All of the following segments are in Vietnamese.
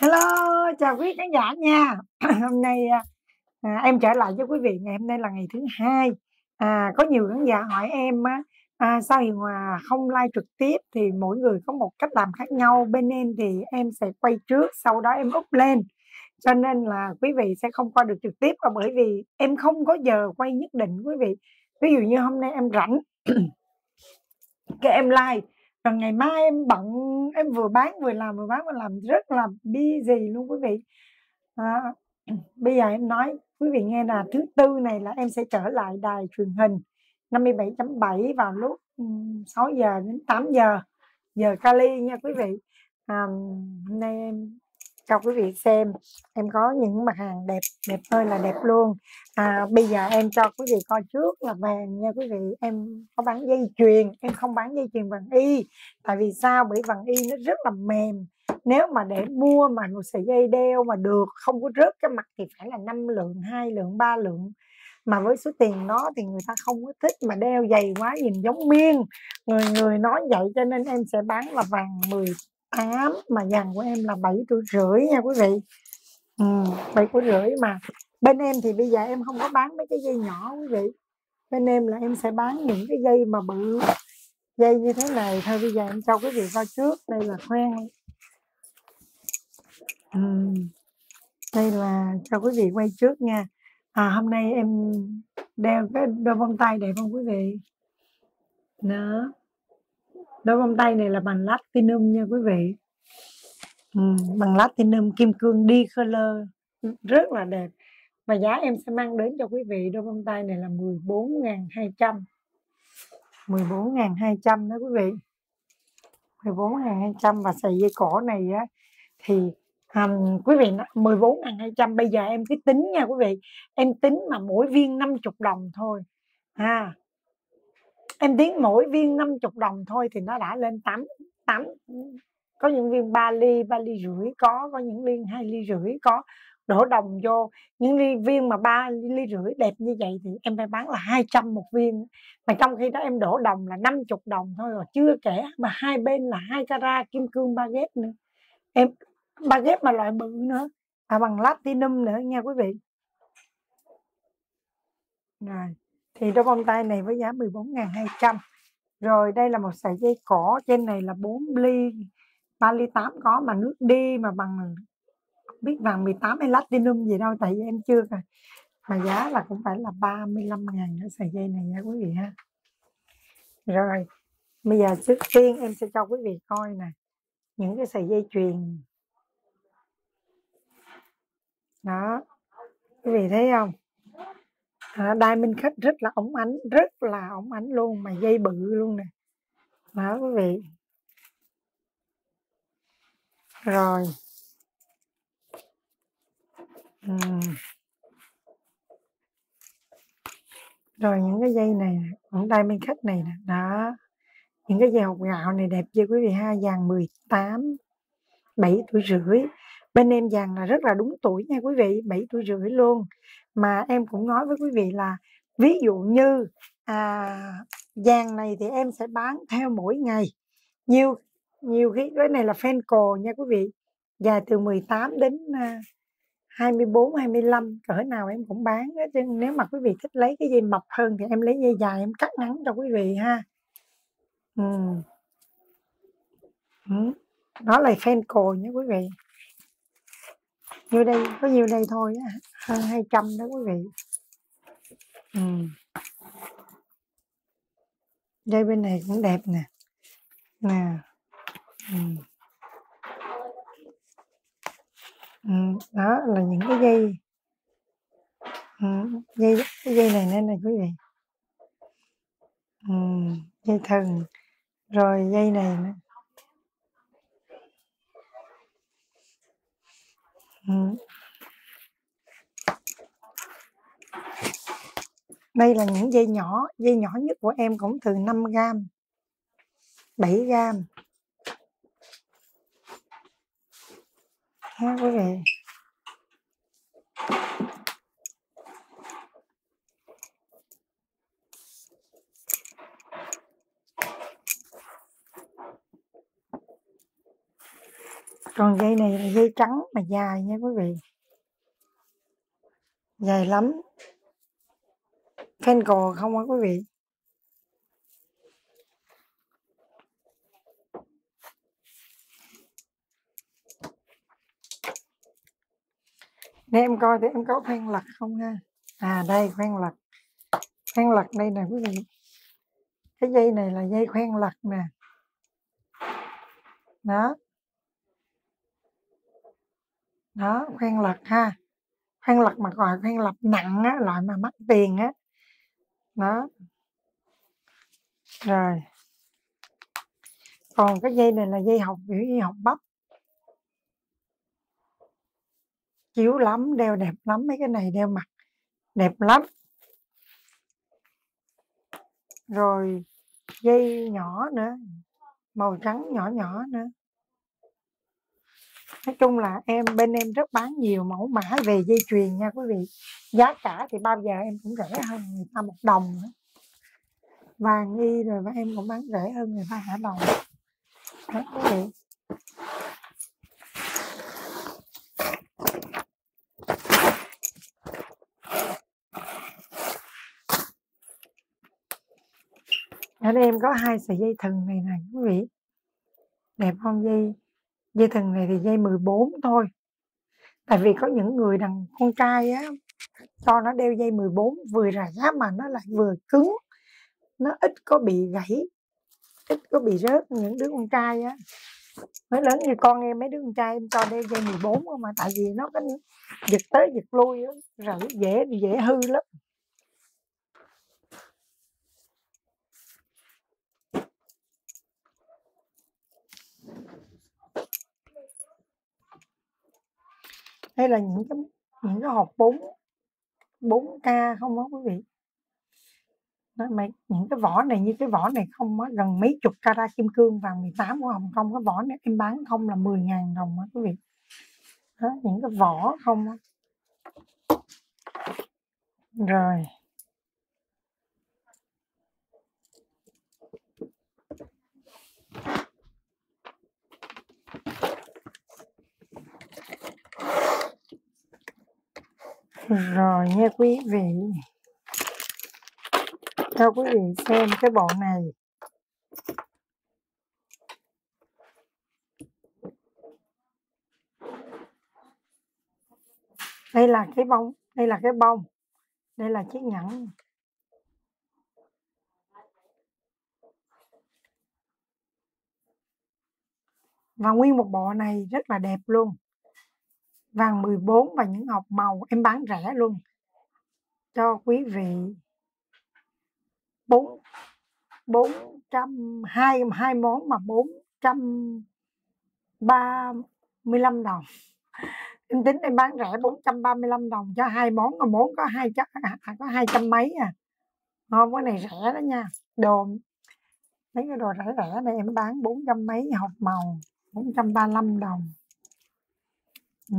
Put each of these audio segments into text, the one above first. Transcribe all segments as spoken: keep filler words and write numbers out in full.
Hello, chào quý khán giả nha. Hôm nay à, em trở lại với quý vị. Ngày hôm nay là ngày thứ hai. À, có nhiều khán giả hỏi em à, sao Hiền Hòa không live trực tiếp, thì mỗi người có một cách làm khác nhau. Bên em thì em sẽ quay trước, sau đó em up lên, cho nên là quý vị sẽ không qua được trực tiếp, và bởi vì em không có giờ quay nhất định quý vị. Ví dụ như hôm nay em rảnh cái em live, rồi ngày mai em bận, em vừa bán vừa làm vừa bán vừa làm rất là busy luôn quý vị. À, bây giờ em nói quý vị nghe là thứ tư này là em sẽ trở lại đài truyền hình năm mươi bảy chấm bảy vào lúc sáu giờ đến tám giờ giờ Cali nha quý vị. À, hôm nay em cho quý vị xem em có những mặt hàng đẹp, đẹp ơi là đẹp luôn. À, bây giờ em cho quý vị coi trước là vàng nha quý vị. Em có bán dây chuyền, em không bán dây chuyền vàng y. Tại vì sao? Bởi vàng y nó rất là mềm. Nếu mà để mua mà một sợi dây đeo mà được không có rớt cái mặt thì phải là năm lượng, hai lượng, ba lượng. Mà với số tiền đó thì người ta không có thích, mà đeo dày quá nhìn giống miên. Người người nói vậy cho nên em sẽ bán là vàng mười tám, mà vàng của em là bảy tuổi rưỡi nha quý vị. Ừ, bảy tuổi rưỡi mà. Bên em thì bây giờ em không có bán mấy cái dây nhỏ quý vị. Bên em là em sẽ bán những cái dây mà bự, dây như thế này thôi. Bây giờ em cho quý vị coi trước. Đây là khoen. Ừ, đây là cho quý vị quay trước nha. À, hôm nay em đeo cái đôi bông tay đẹp không quý vị? Đó, đôi bông tay này là bằng platinum nha quý vị. Ừ, bằng platinum kim cương đi color, rất là đẹp. Và giá em sẽ mang đến cho quý vị đôi bông tay này là mười bốn nghìn hai trăm, mười bốn nghìn hai trăm đó quý vị, mười bốn nghìn hai trăm. Và sợi dây cổ này á, thì Um, quý vị mười bốn nghìn hai trăm. Bây giờ em cứ tính nha quý vị. Em tính mà mỗi viên năm mươi đồng thôi à. Em tính mỗi viên năm mươi đồng thôi thì nó đã lên tám, tám. Có những viên ba ly, ba ly rưỡi có, có những viên hai ly rưỡi có. Đổ đồng vô. Những viên mà ba ly rưỡi đẹp như vậy thì em phải bán là hai trăm một viên. Mà trong khi đó em đổ đồng là năm mươi đồng thôi rồi. Chưa kể mà hai bên là hai carat kim cương ba ghép nữa. Em ba ghép mà loại bự nữa, à, bằng platinum nữa nha quý vị. Rồi, thì đôi bông tai này với giá mười bốn nghìn hai trăm. Rồi đây là một sợi dây cổ. Trên này là bốn ly, ba ly tám có, mà nước đi mà bằng không biết vàng mười tám hay platinum gì đâu, tại vì em chưa cả. Mà giá là cũng phải là ba mươi lăm nghìn nữa sợi dây này nha quý vị ha. Rồi, bây giờ trước tiên em sẽ cho quý vị coi nè những cái sợi dây chuyền. Đó, quý vị thấy không? À, diamond cut rất là ống ánh, rất là ống ánh luôn, mà dây bự luôn nè. Đó quý vị. Rồi. Ừ. Rồi những cái dây này, những diamond cut này nè. Đó. Những cái dây hột gạo này đẹp chưa quý vị ha? Vàng mười tám, bảy tuổi rưỡi. Bên em vàng là rất là đúng tuổi nha quý vị, bảy tuổi rưỡi luôn. Mà em cũng nói với quý vị là ví dụ như à, vàng này thì em sẽ bán theo mỗi ngày. Nhiều nhiều khi cái này là Fenco nha quý vị. Dài từ mười tám đến hai mươi bốn, hai mươi lăm, cỡ nào em cũng bán. Chứ nếu mà quý vị thích lấy cái dây mập hơn thì em lấy dây dài em cắt ngắn cho quý vị ha. Ừ. Ừ. Đó là Fenco nha quý vị. Như đây, có nhiều đây thôi, hơn hai trăm đó quý vị. Ừ. Dây bên này cũng đẹp nè. Nè. Ừ. Ừ. Đó là những cái dây. Ừ. Dây, cái dây này nên này quý vị. Ừ. Dây thần. Rồi dây này nữa. Ừ. Đây là những dây nhỏ. Dây nhỏ nhất của em cũng từ năm gram, bảy gram. Ha quý vị. Còn dây này là dây trắng mà dài nha quý vị, dài lắm, fan cò không á quý vị. Nếu em coi thì em có khoen lật không ha. À đây, khoen lật, khoen lật đây nè quý vị. Cái dây này là dây khoen lật nè. Đó, đó, khoen lật ha. Khoen lật mà gọi khoen lật nặng á, loại mà mắc tiền á. Đó. Rồi. Còn cái dây này là dây học biểu y học bắp. Chiếu lắm, đeo đẹp lắm, mấy cái này đeo mặt đẹp lắm. Rồi dây nhỏ nữa, màu trắng nhỏ nhỏ nữa. Nói chung là em bên em rất bán nhiều mẫu mã về dây chuyền nha quý vị. Giá cả thì bao giờ em cũng rẻ hơn người ta một đồng nữa. Vàng y rồi và em cũng bán rẻ hơn người ta hả đồng. Đó quý vị. Ở đây em có hai sợi dây thừng này này quý vị. Đẹp không? Dây dây thừng này thì dây mười bốn thôi. Tại vì có những người đàn con trai á, cho nó đeo dây mười bốn vừa rã mà nó lại vừa cứng. Nó ít có bị gãy, ít có bị rớt. Những đứa con trai á, mới lớn như con em, mấy đứa con trai em cho đeo dây mười bốn không mà. Tại vì nó có giật tới giật lui á, rồi dễ, dễ hư lắm. Hay là những cái, những cái hộp bốn, bốn ca không á quý vị. Đó, mà những cái vỏ này, như cái vỏ này không á, gần mấy chục carat kim cương vàng mười tám của Hồng Kông. Cái vỏ này em bán không là mười ngàn đồng á quý vị. Đó, những cái vỏ không á. Rồi. Rồi nha quý vị, cho quý vị xem cái bộ này. Đây là cái bông, đây là cái bông, đây là chiếc nhẫn. Và nguyên một bộ này rất là đẹp luôn. Vàng mười bốn và những hộp màu em bán rẻ luôn. Cho quý vị bốn trăm hai mươi hai món mà bốn trăm ba mươi lăm đồng. Em tính em bán rẻ bốn trăm ba mươi lăm đồng cho hai món, mà món có hai chắc à, có hai trăm mấy à. Không, cái này rẻ đó nha. Đồ mấy cái đồ rẻ rẻ này em bán bốn trăm mấy hộp màu, bốn trăm ba mươi lăm đồng. Ừ.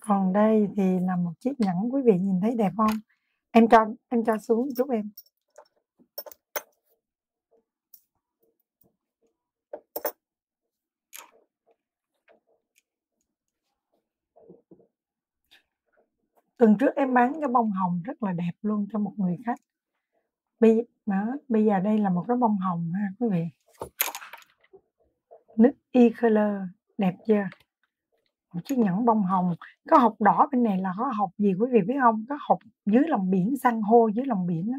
Còn đây thì là một chiếc nhẫn, quý vị nhìn thấy đẹp không? Em cho em cho xuống giúp em. Tuần trước em bán cái bông hồng rất là đẹp luôn cho một người khách. Bây đó, bây giờ đây là một cái bông hồng ha quý vị. Nứt e color. Đẹp chưa? Một chiếc nhẫn bông hồng. Có hộp đỏ bên này là có hộp gì quý vị biết không? Có hộp dưới lòng biển, san hô dưới lòng biển đó.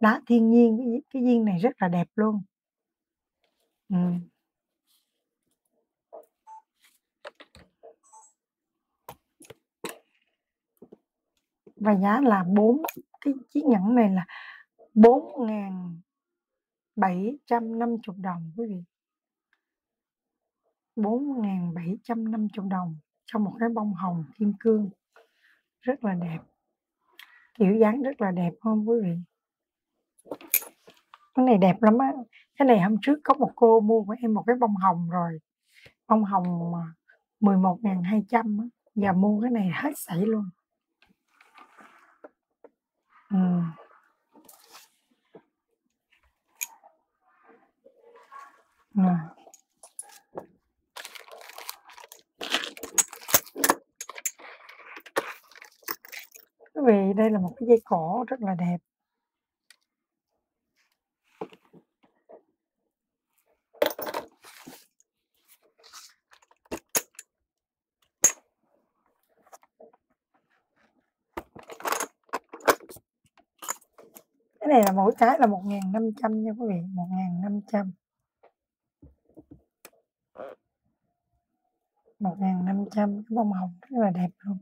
Đá thiên nhiên, cái, cái viên này rất là đẹp luôn. Ừ. Và giá là bốn, cái chiếc nhẫn này là bốn nghìn bảy trăm năm mươi đồng quý vị. bốn nghìn bảy trăm năm mươi đồng cho một cái bông hồng kim cương. Rất là đẹp. Kiểu dáng rất là đẹp không quý vị? Cái này đẹp lắm á. Cái này hôm trước có một cô mua của em một cái bông hồng rồi. Bông hồng mười một nghìn hai trăm á. Giờ mua cái này hết sảy luôn. Ừ. À. quý vị, đây là một cái dây cổ rất là đẹp. Cái này là mỗi cái là một nghìn năm trăm nha quý vị, một nghìn năm trăm. một nghìn năm trăm, cái bông hồng rất là đẹp luôn.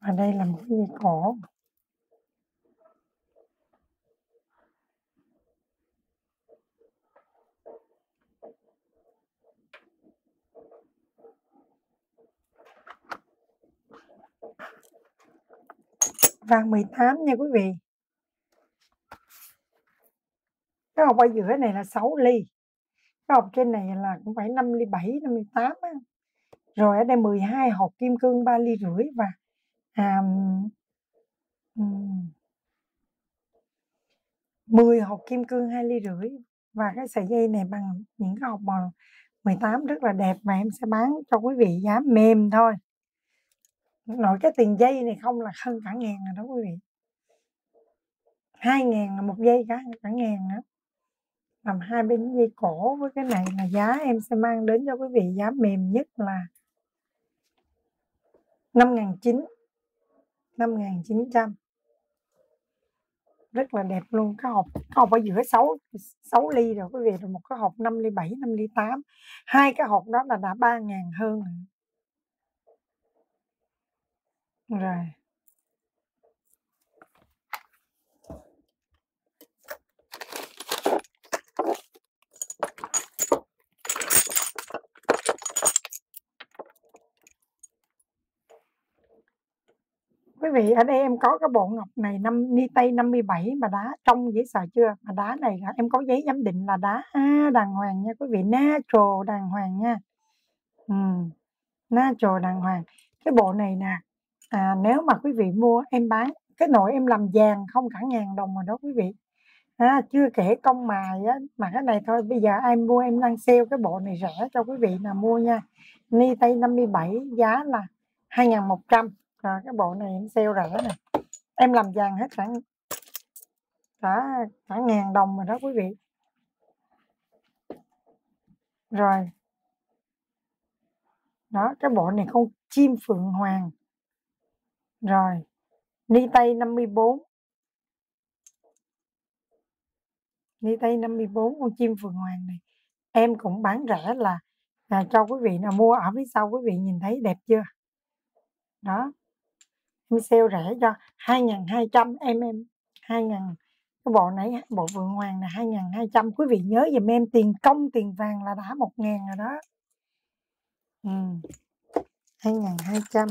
Và đây là một cái dây cổ. Vàng mười tám nha quý vị. Cái hộp ở giữa này là sáu ly. Cái hộp trên này là cũng phải năm ly bảy, năm ly tám á. Rồi ở đây mười hai hộp kim cương ba ly rưỡi và à, mười hộp kim cương hai ly rưỡi. Và cái sợi dây này bằng những cái hộp màu mười tám rất là đẹp và em sẽ bán cho quý vị giá mềm thôi. Nội cái tiền dây này không là hơn cả ngàn rồi đó quý vị. Hai ngàn là một dây cả, cả ngàn nữa. Làm hai bên dây cổ với cái này là giá em sẽ mang đến cho quý vị giá mềm nhất là năm nghìn chín trăm. Rất là đẹp luôn. Cái hộp, cái hộp ở giữa sáu ly rồi quý vị. Rồi một cái hộp năm ly bảy, năm ly tám. Hai cái hộp đó là đã ba ngàn hơn rồi. Rồi. Quý vị, ở đây em có cái bộ ngọc này năm ni tây năm mươi bảy mà đá trong dễ sợ chưa? Mà đá này là em có giấy giám định là đá à, đàng hoàng nha quý vị, natural đàng hoàng nha. Ừ. Natural đàng hoàng. Cái bộ này nè. À, nếu mà quý vị mua em bán cái nồi em làm vàng không cả ngàn đồng rồi đó quý vị à, chưa kể công mài á, mà cái này thôi bây giờ ai mua em đang sale cái bộ này rẻ cho quý vị là mua nha. Ni Tây năm mươi bảy giá là hai nghìn một trăm. Rồi cái bộ này em sale rẻ nè, em làm vàng hết khoảng cả, cả ngàn đồng rồi đó quý vị. Rồi đó, cái bộ này con chim phượng hoàng. Rồi, ni tây năm mươi bốn. Ni tây năm mươi bốn con chim phượng hoàng này em cũng bán rẻ là, là cho quý vị nào mua ở phía sau quý vị nhìn thấy đẹp chưa? Đó. Em sale rẻ cho hai nghìn hai trăm em em hai nghìn. Cái bộ nãy bộ phượng hoàng là hai nghìn hai trăm. Quý vị nhớ giùm em tiền công tiền vàng là đã một ngàn rồi đó. Ừ. hai nghìn hai trăm.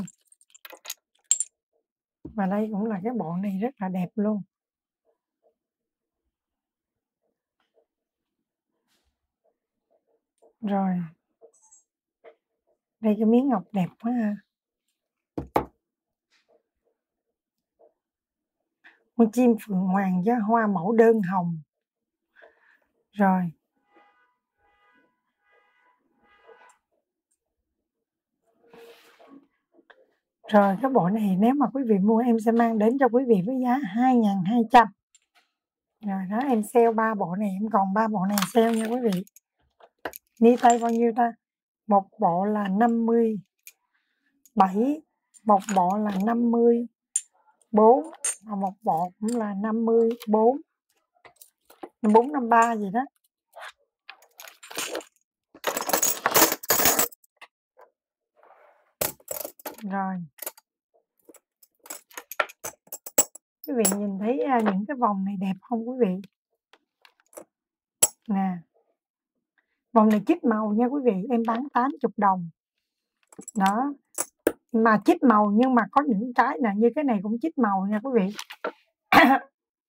Và đây cũng là cái bộ này rất là đẹp luôn. Rồi. Đây cái miếng ngọc đẹp quá ha. Con chim phượng hoàng với hoa mẫu đơn hồng. Rồi. Rồi cái bộ này nếu mà quý vị mua em sẽ mang đến cho quý vị với giá hai nghìn hai trăm. Rồi đó em sale ba bộ này, em còn ba bộ này sale nha quý vị. Ni tây bao nhiêu ta? Một bộ là năm mươi bảy, một bộ là năm mươi bốn và một bộ cũng là năm mươi bốn, năm mươi bốn năm mươi ba gì đó. Rồi. Quý vị nhìn thấy những cái vòng này đẹp không quý vị? Nè. Vòng này chích màu nha quý vị, em bán tám mươi đồng. Đó. Mà chích màu nhưng mà có những cái nè, như cái này cũng chích màu nha quý vị.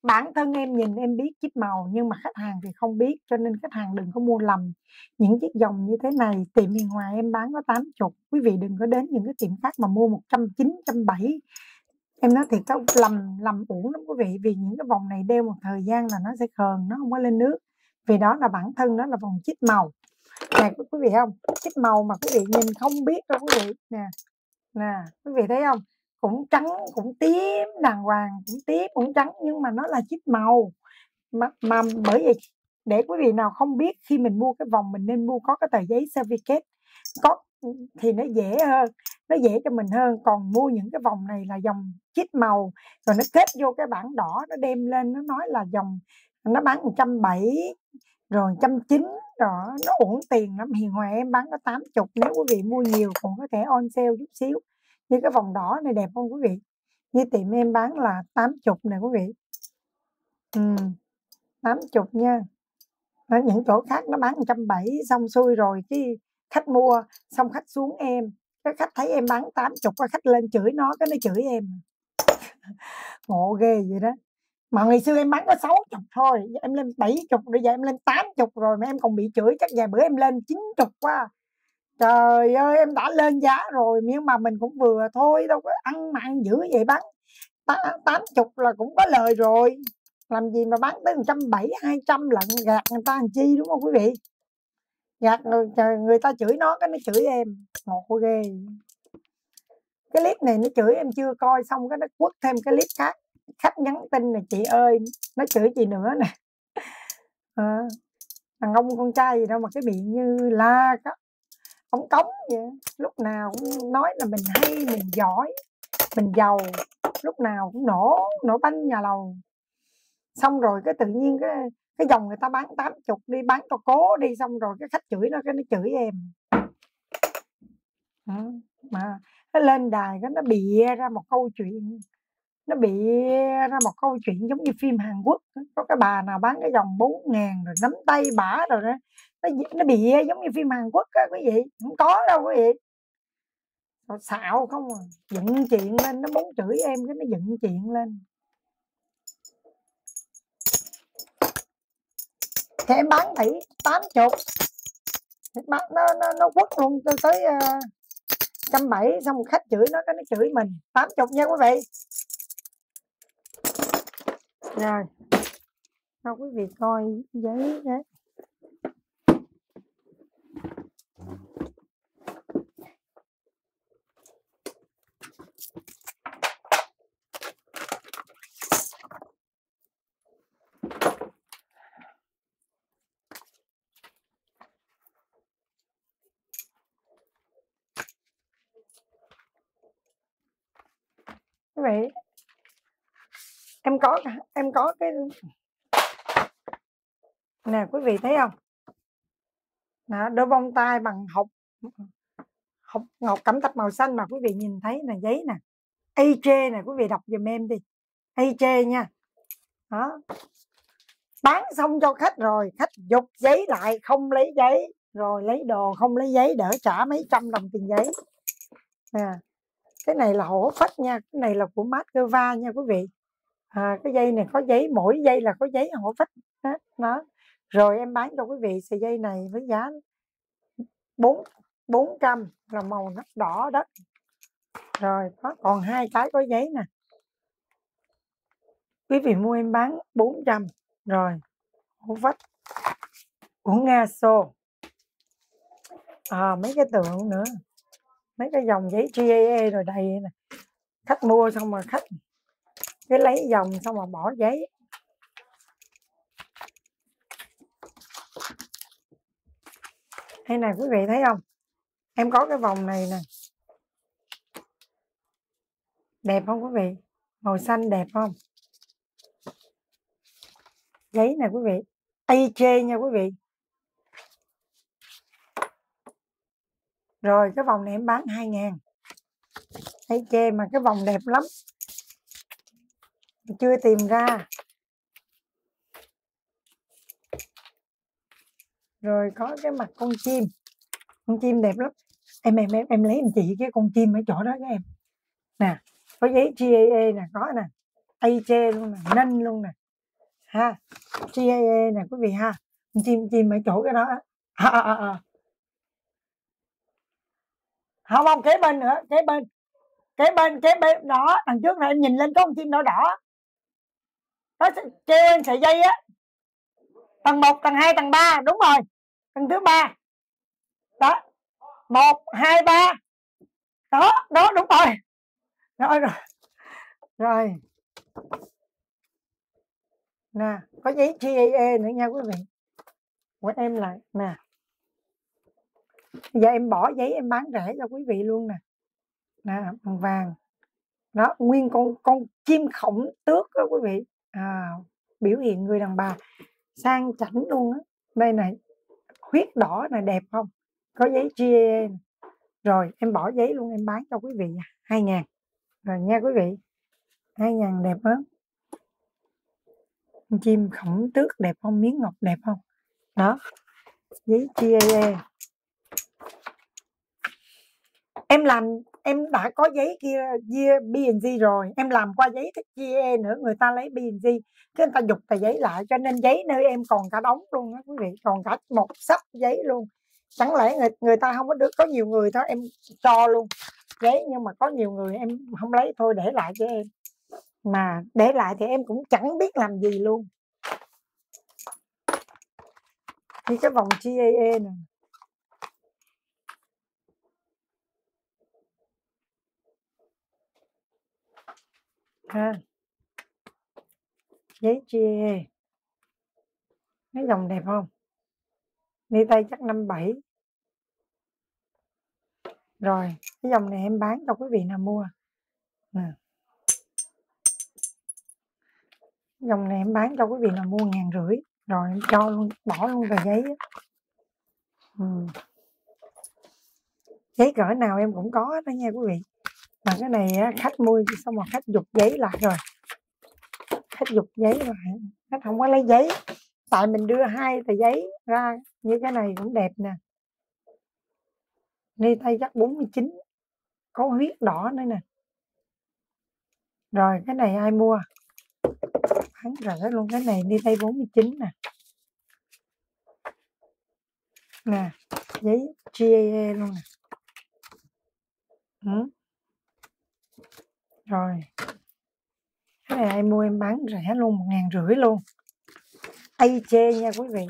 Bản thân em nhìn em biết chích màu nhưng mà khách hàng thì không biết, cho nên khách hàng đừng có mua lầm. Những chiếc vòng như thế này tiệm Hiền Hòa em bán có tám mươi. Quý vị đừng có đến những cái tiệm khác mà mua một trăm chín mươi, một trăm bảy mươi. Em nói thiệt có lầm lầm uổng lắm quý vị, vì những cái vòng này đeo một thời gian là nó sẽ khờn, nó không có lên nước. Vì đó là bản thân nó là vòng chích màu. Nè quý vị không? Chích màu mà quý vị nhìn không biết đâu quý vị. Nè. nè, quý vị thấy không, cũng trắng cũng tím, đàng hoàng cũng tím cũng trắng, nhưng mà nó là chích màu mà, mà bởi vậy để quý vị nào không biết, khi mình mua cái vòng mình nên mua có cái tờ giấy certificate có thì nó dễ hơn, nó dễ cho mình hơn. Còn mua những cái vòng này là dòng chít màu rồi nó kết vô cái bảng đỏ, nó đem lên nó nói là dòng nó bán một trăm bảy mươi rồi một trăm chín mươi đó, nó uổng tiền lắm. Hiền Hòa em bán có tám mươi, nếu quý vị mua nhiều còn có thể on sale chút xíu. Như cái vòng đỏ này đẹp không quý vị, như tiệm em bán là tám mươi này quý vị, ừ, tám mươi nha. Ở những chỗ khác nó bán một trăm bảy mươi, xong xuôi rồi cái khách mua xong khách xuống em, cái khách thấy em bán tám mươi, cái khách lên chửi nó, cái nó chửi em. Ngộ ghê vậy đó. Mà ngày xưa em bán có sáu mươi thôi, em lên bảy mươi, bây giờ em lên tám mươi rồi mà em còn bị chửi, chắc vài bữa em lên chín mươi quá. Trời ơi, em đã lên giá rồi nhưng mà mình cũng vừa thôi, đâu có ăn mà ăn dữ vậy, bán tám mươi là cũng có lời rồi. Làm gì mà bán tới một trăm bảy mươi, hai trăm lận, gạt người ta làm chi, đúng không quý vị? Gạt người, người ta chửi nó, cái nó chửi em. Ngộ ghê. Cái clip này nó chửi em chưa coi xong, cái nó quất thêm cái clip khác. Khách nhắn tin này, chị ơi, nó chửi chị nữa nè. À, thằng ông con trai gì đâu mà cái miệng như la đó. Ông cống vậy. Lúc nào cũng nói là mình hay, mình giỏi, mình giàu. Lúc nào cũng nổ, nổ banh nhà lầu. Xong rồi cái tự nhiên cái cái dòng người ta bán tám mươi đi, bán tao cố đi, xong rồi cái khách chửi nó, cái nó chửi em. À, mà nó lên đài cái nó bịa ra một câu chuyện, nó bịa ra một câu chuyện giống như phim Hàn Quốc, có cái bà nào bán cái dòng bốn ngàn rồi nắm tay bả rồi đó, nó, nó bịa giống như phim Hàn Quốc á quý vị, không có đâu quý vị. Nó xạo không à, dựng chuyện lên, nó muốn chửi em cái nó dựng chuyện lên. Thì em bán tỷ tám mươi, bán nó nó nó quất luôn tôi tới một trăm bảy mươi, xong khách chửi nó, cái nó chửi mình tám mươi nha quý vị. Rồi sao quý vị coi giấy đấy, quý vị em có em có cái nè quý vị thấy không, nè đôi bông tai bằng hộp hộp ngọc cẩm thạch màu xanh mà quý vị nhìn thấy là giấy nè, a giê nè quý vị đọc giùm em đi, a giê nha. Đó, bán xong cho khách rồi khách giục giấy lại không lấy giấy, rồi lấy đồ không lấy giấy, đỡ trả mấy trăm đồng tiền giấy nè. Cái này là hổ phách nha, cái này là của Moscow nha quý vị. À, cái dây này có giấy, mỗi dây là có giấy hổ phách đó, đó. Rồi em bán cho quý vị sợi dây này với giá bốn trăm là màu nắp đỏ đó. Rồi có còn hai cái có giấy nè. Quý vị mua em bán bốn trăm. Rồi hổ phách của Nga Xô. À, mấy cái tượng nữa, mấy cái dòng giấy giê a a rồi đầy nè, khách mua xong mà khách cái lấy dòng xong mà bỏ giấy. Hay này quý vị thấy không, em có cái vòng này nè, đẹp không quý vị, màu xanh đẹp không, giấy nè quý vị, a giê nha quý vị. Rồi cái vòng này em bán hai ngàn. Thấy chê mà cái vòng đẹp lắm, chưa tìm ra. Rồi có cái mặt con chim, con chim đẹp lắm. Em em em, em lấy em chị cái con chim ở chỗ đó các em. Nè, có giấy giê a a nè, có nè, a giê luôn nè, nanh luôn nè. Ha, giê a a nè quý vị ha. Con chim chim ở chỗ cái đó. À, à, à. Không không, kế bên nữa, kế bên, kế bên, kế bên đó, đằng trước này em nhìn lên có con chim đỏ đỏ đó, treo lên sợi dây á, tầng một, tầng hai, tầng ba, đúng rồi, tầng thứ ba đó, một, hai, ba, đó đó, đúng rồi. Rồi rồi rồi nè, có giấy giê a nữa nha quý vị, của em lại nè. Bây giờ em bỏ giấy em bán rẻ cho quý vị luôn nè, nè bằng vàng đó, nguyên con con chim khổng tước đó quý vị, à, biểu hiện người đàn bà sang chảnh luôn á. Đây này, huyết đỏ này, đẹp không, có giấy giê a. Rồi em bỏ giấy luôn em bán cho quý vị hai ngàn rồi nha quý vị, hai ngàn đẹp lắm. Chim khổng tước đẹp không, miếng ngọc đẹp không đó, giấy giê a. Em làm, em đã có giấy kia bê và giê rồi, em làm qua giấy giê a nữa, người ta lấy bê và giê cái người ta giục tờ giấy lại, cho nên giấy nơi em còn cả đống luôn đó quý vị, còn cả một sắp giấy luôn. Chẳng lẽ người, người ta không có được, có nhiều người thôi em cho luôn giấy, nhưng mà có nhiều người em không lấy thôi, để lại cho em, mà để lại thì em cũng chẳng biết làm gì luôn. Như cái vòng giê a này, ha, giấy giê a, cái dòng đẹp không, đi tay chắc năm bảy. Rồi cái dòng này em bán cho quý vị nào mua nè, dòng này em bán cho quý vị nào mua ngàn rưỡi rồi em cho luôn, bỏ luôn vào giấy. Ừ. Giấy cỡ nào em cũng có hết đó nha quý vị, mà cái này khách mua xong mà khách giục giấy lại, rồi khách giục giấy lại, khách không có lấy giấy, tại mình đưa hai tờ giấy ra. Như cái này cũng đẹp nè, ni tay chắc bốn mươi chín, có huyết đỏ nữa nè. Rồi cái này ai mua bán rẻ luôn, cái này ni tay bốn mươi chín nè, nè giấy giê a luôn nè. Ừ. Rồi cái này ai mua em bán rẻ luôn, một ngàn rưỡi luôn, ai chê nha quý vị.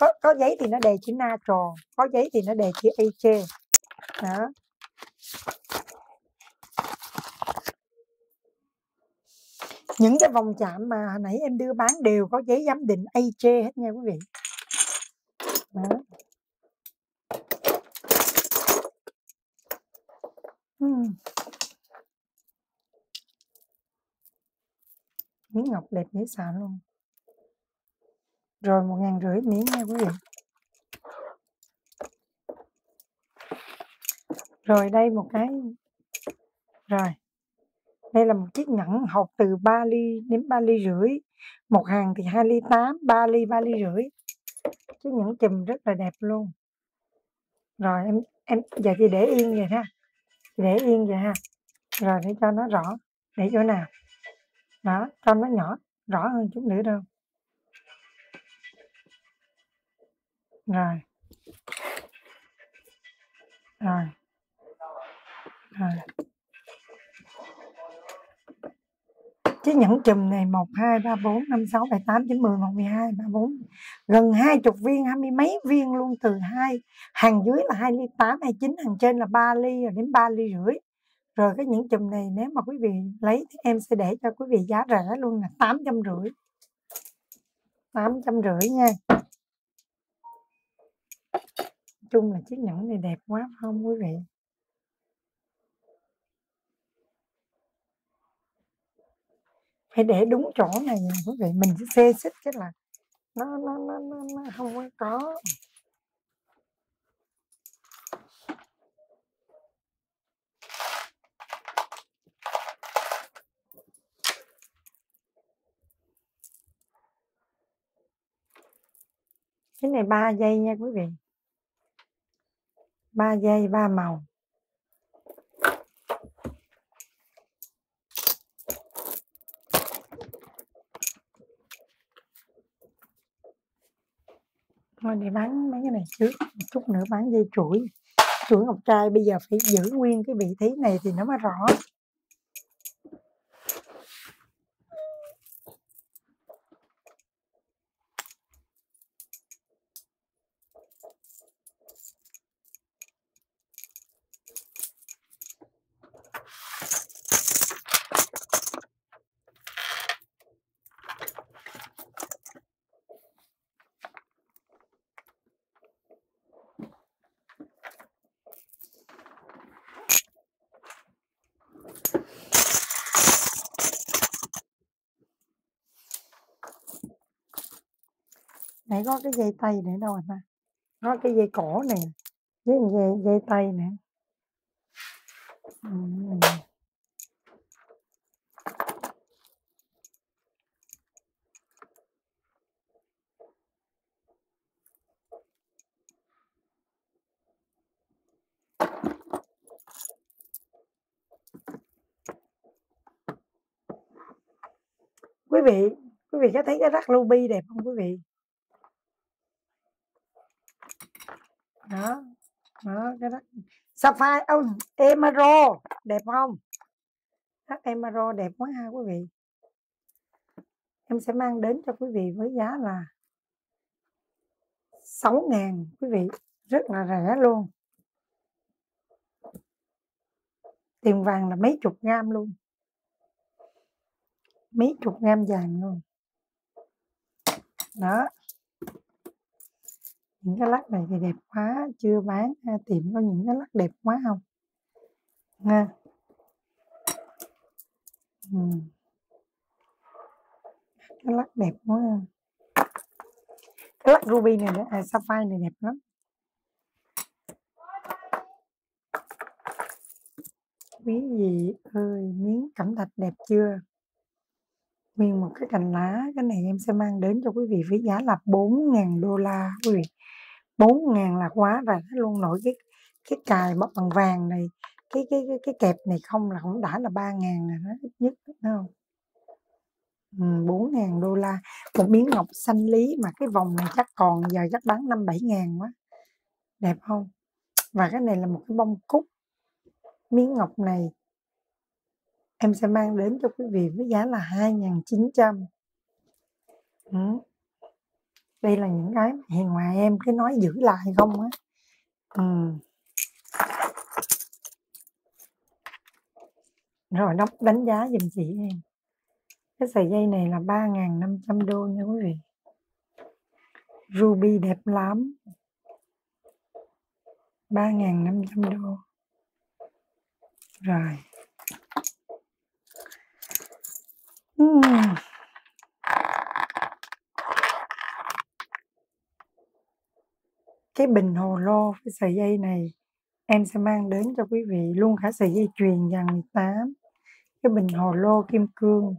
Có, có giấy thì nó đề chữ na tròn, có giấy thì nó đề chữ ai chê đó. Những cái vòng chạm mà hồi nãy em đưa bán đều có giấy giám định ai chê hết nha quý vị đó. Uhm. Miếng ngọc đẹp dễ sợ luôn. Rồi một ngàn rưỡi miếng nha quý vị. Rồi đây một cái. Rồi đây là một chiếc nhẫn hộp từ ba ly đến ba ly rưỡi, một hàng thì hai ly tám, ba ly ba ly rưỡi. Chiếc nhẫn chùm rất là đẹp luôn. Rồi em em giờ thì để yên vậy ha, để yên vậy ha. Rồi để cho nó rõ, để chỗ nào đó cho nó nhỏ rõ hơn chút nữa đâu. Rồi rồi rồi chiếc nhẫn chùm này một hai ba bốn năm sáu bảy tám chín mười một mười hai ba bốn, gần hai chục viên, hai mươi mấy viên luôn, từ hai hàng dưới là hai ly tám, hai chín hàng trên là ba ly rồi đến ba ly rưỡi. Rồi cái những chùm này nếu mà quý vị lấy thì em sẽ để cho quý vị giá rẻ luôn là tám trăm rưỡi, tám trăm rưỡi nha. Nói chung là chiếc nhẫn này đẹp quá không quý vị. Phải để đúng chỗ này nè quý vị, mình sẽ xê xích cái là nó nó nó nó, nó không có. Cái này ba giây nha quý vị, ba giây ba màu. Thôi để bán mấy cái này trước, một chút nữa bán dây chuỗi, chuỗi ngọc trai. Bây giờ phải giữ nguyên cái vị trí này thì nó mới rõ. Nãy có cái dây tay để đâu anh ta? Có cái dây cổ này với dây, dây tay nè. Uhm. Quý vị, quý vị có thấy cái rắc ruby đẹp không quý vị? Đó, đó cái rắc sapphire, oh, emerald đẹp không? Rắc emerald đẹp quá ha quý vị. Em sẽ mang đến cho quý vị với giá là sáu ngàn quý vị, rất là rẻ luôn. Tiền vàng là mấy chục gram luôn. Mấy chục gram vàng luôn. Đó. Những cái lắc này thì đẹp quá. Chưa bán tiệm có những cái lắc đẹp quá không? Nha. Ừ. Cái lắc đẹp quá. Cái lắc ruby này, à, sapphire này đẹp lắm. Quý vị ơi, miếng cẩm thạch đẹp chưa? Nguyên một cái cành lá, cái này em sẽ mang đến cho quý vị với giá là bốn ngàn đô la quý vị. bốn ngàn là quá rẻ luôn, nổi cái cái cài bọc bằng vàng này, cái cái cái, cái kẹp này không là cũng đã là ba ngàn là nó ít nhất đúng không? Ừ, bốn ngàn đô la một miếng ngọc xanh lý, mà cái vòng này chắc còn giờ chắc bán năm bảy ngàn quá. Đẹp không? Và cái này là một cái bông cúc. Miếng ngọc này em sẽ mang đến cho quý vị với giá là hai ngàn chín trăm. Ừ. Đây là những cái hiện ngoài em cái nói giữ lại không á. Ừ. Rồi đóng đánh giá dùm chị em. Cái sợi dây này là ba ngàn năm trăm đô nha quý vị. Ruby đẹp lắm. ba ngàn năm trăm đô. Rồi. Uhm. Cái bình hồ lô với sợi dây này em sẽ mang đến cho quý vị luôn cả sợi dây chuyền vàng mười tám. Cái bình hồ lô kim cương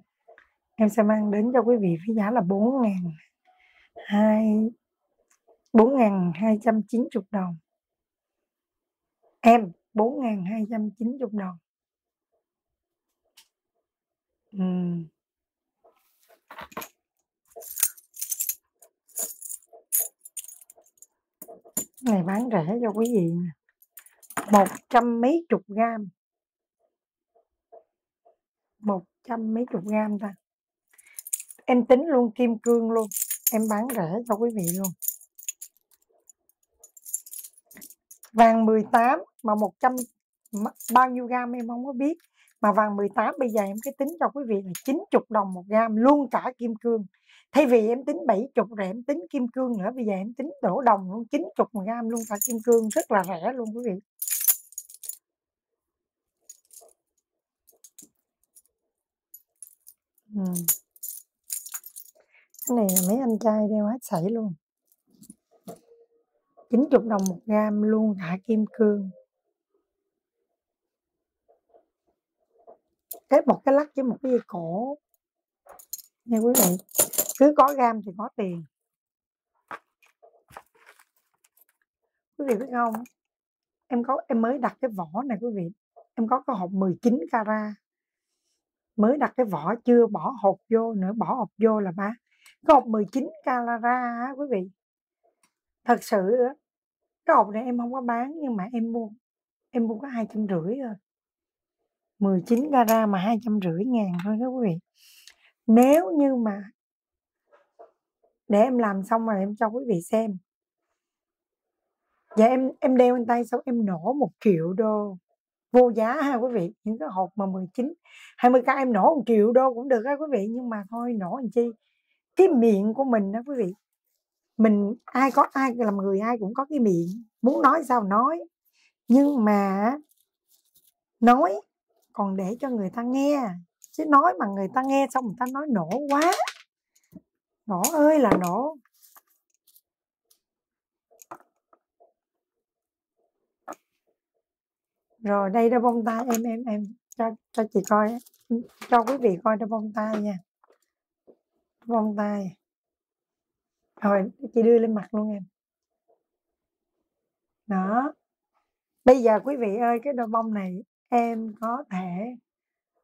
em sẽ mang đến cho quý vị với giá là bốn ngàn hai trăm chín mươi đồng. Em bốn ngàn hai trăm chín mươi đồng. Uhm. Này bán rẻ cho quý vị nè, một trăm mấy chục gram, một trăm mấy chục gram ta, em tính luôn kim cương luôn, em bán rẻ cho quý vị luôn. Vàng mười tám mà một trăm bao nhiêu gram em không có biết, mà vàng mười tám bây giờ em cái tính cho quý vị là chín mươi đồng một gram luôn cả kim cương. Thay vì em tính bảy mươi rồi em tính kim cương nữa, bây giờ em tính đổ đồng luôn, chín mươi một gram luôn cả kim cương, rất là rẻ luôn quý vị. Ừ. Cái này là mấy anh trai đeo hết sảy luôn. chín mươi đồng một gram luôn cả kim cương. Kết một cái lắc với một cái dây cổ nha quý vị, cứ có gam thì có tiền quý vị biết không? Em có, em mới đặt cái vỏ này quý vị, em có cái hộp mười chín carat, mới đặt cái vỏ chưa bỏ hộp vô nữa, bỏ hộp vô là ba cái hộp mười chín carat á quý vị. Thật sự cái hộp này em không có bán, nhưng mà em mua em mua có hai trăm rưỡi thôi. Mười chín carat mà hai trăm rưỡi ngàn thôi đó quý vị. Nếu như mà để em làm xong rồi em cho quý vị xem. Dạ em em đeo lên tay xong em nổ một triệu đô vô giá ha quý vị. Những cái hộp mà mười chín, hai mươi k em nổ một triệu đô cũng được ha quý vị. Nhưng mà thôi nổ làm chi, cái miệng của mình đó quý vị. Mình ai có ai làm người ai cũng có cái miệng, muốn nói sao nói, nhưng mà nói còn để cho người ta nghe, chứ nói mà người ta nghe xong người ta nói nổ quá, nổ ơi là nổ. Rồi đây đôi bông tai em em em cho cho chị coi, cho quý vị coi đôi bông tai nha. Bông tai. Rồi chị đưa lên mặt luôn em. Đó. Bây giờ quý vị ơi, cái đôi bông này em có thể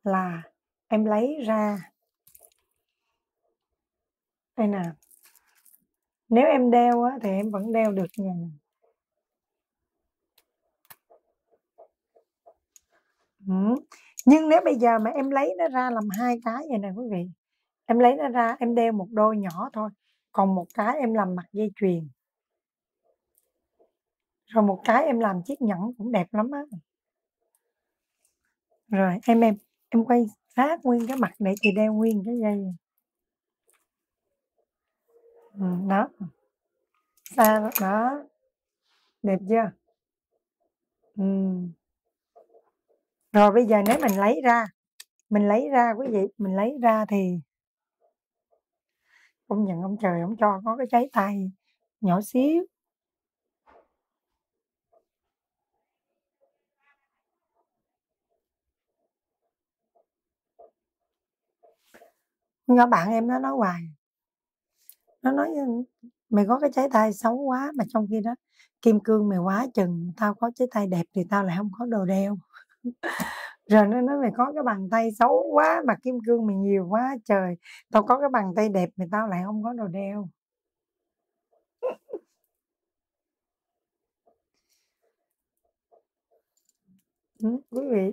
là em lấy ra. Đây nè. Nếu em đeo á, thì em vẫn đeo được nha. Ừ. Nhưng nếu bây giờ mà em lấy nó ra làm hai cái vậy nè quý vị, em lấy nó ra em đeo một đôi nhỏ thôi, còn một cái em làm mặt dây chuyền, rồi một cái em làm chiếc nhẫn cũng đẹp lắm á. Rồi em em em quay sát nguyên cái mặt để chị đeo nguyên cái dây. Ừ, đó xa đó, đẹp chưa? Ừ. Rồi bây giờ nếu mình lấy ra, mình lấy ra quý vị, mình lấy ra thì công nhận ông trời ông cho có cái trái tay nhỏ xíu. Các bạn em nó nói hoài, nó nói mày có cái trái tay xấu quá, mà trong khi đó kim cương mày quá chừng, tao có trái tay đẹp thì tao lại không có đồ đeo. Rồi nó nói mày có cái bàn tay xấu quá mà kim cương mày nhiều quá trời, tao có cái bàn tay đẹp mà tao lại không có đồ đeo. Ừ, quý vị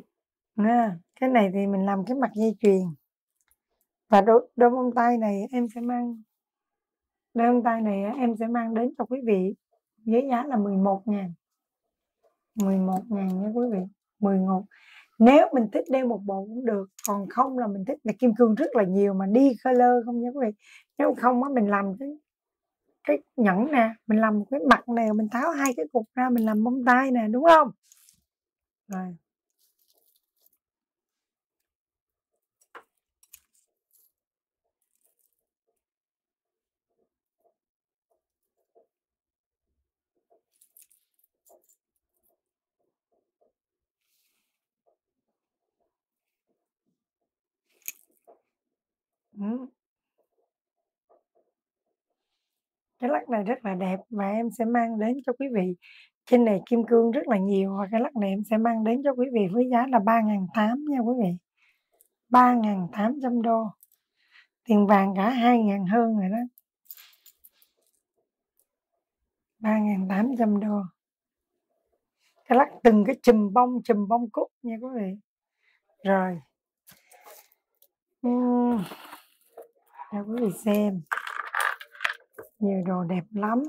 à, cái này thì mình làm cái mặt dây chuyền, và đôi đôi bông tai này em sẽ mang, đôi bông tai này em sẽ mang đến cho quý vị với giá là mười một ngàn, mười một ngàn nha quý vị, mười ngàn. Nếu mình thích đeo một bộ cũng được, còn không là mình thích là kim cương rất là nhiều mà đi color không nha quý vị. Nếu không á, mình làm cái cái nhẫn nè, mình làm một cái mặt này, mình tháo hai cái cục ra mình làm bông tai nè, đúng không? Rồi. Ừ. Cái lắc này rất là đẹp và em sẽ mang đến cho quý vị. Trên này kim cương rất là nhiều, và cái lắc này em sẽ mang đến cho quý vị với giá là ba ngàn tám trăm nha quý vị, ba ngàn tám trăm đô. Tiền vàng cả hai ngàn hơn rồi đó, ba ngàn tám trăm đô. Cái lắc từng cái chùm bông, chùm bông cúc nha quý vị. Rồi. uhm. Cho quý vị xem, nhiều đồ đẹp lắm.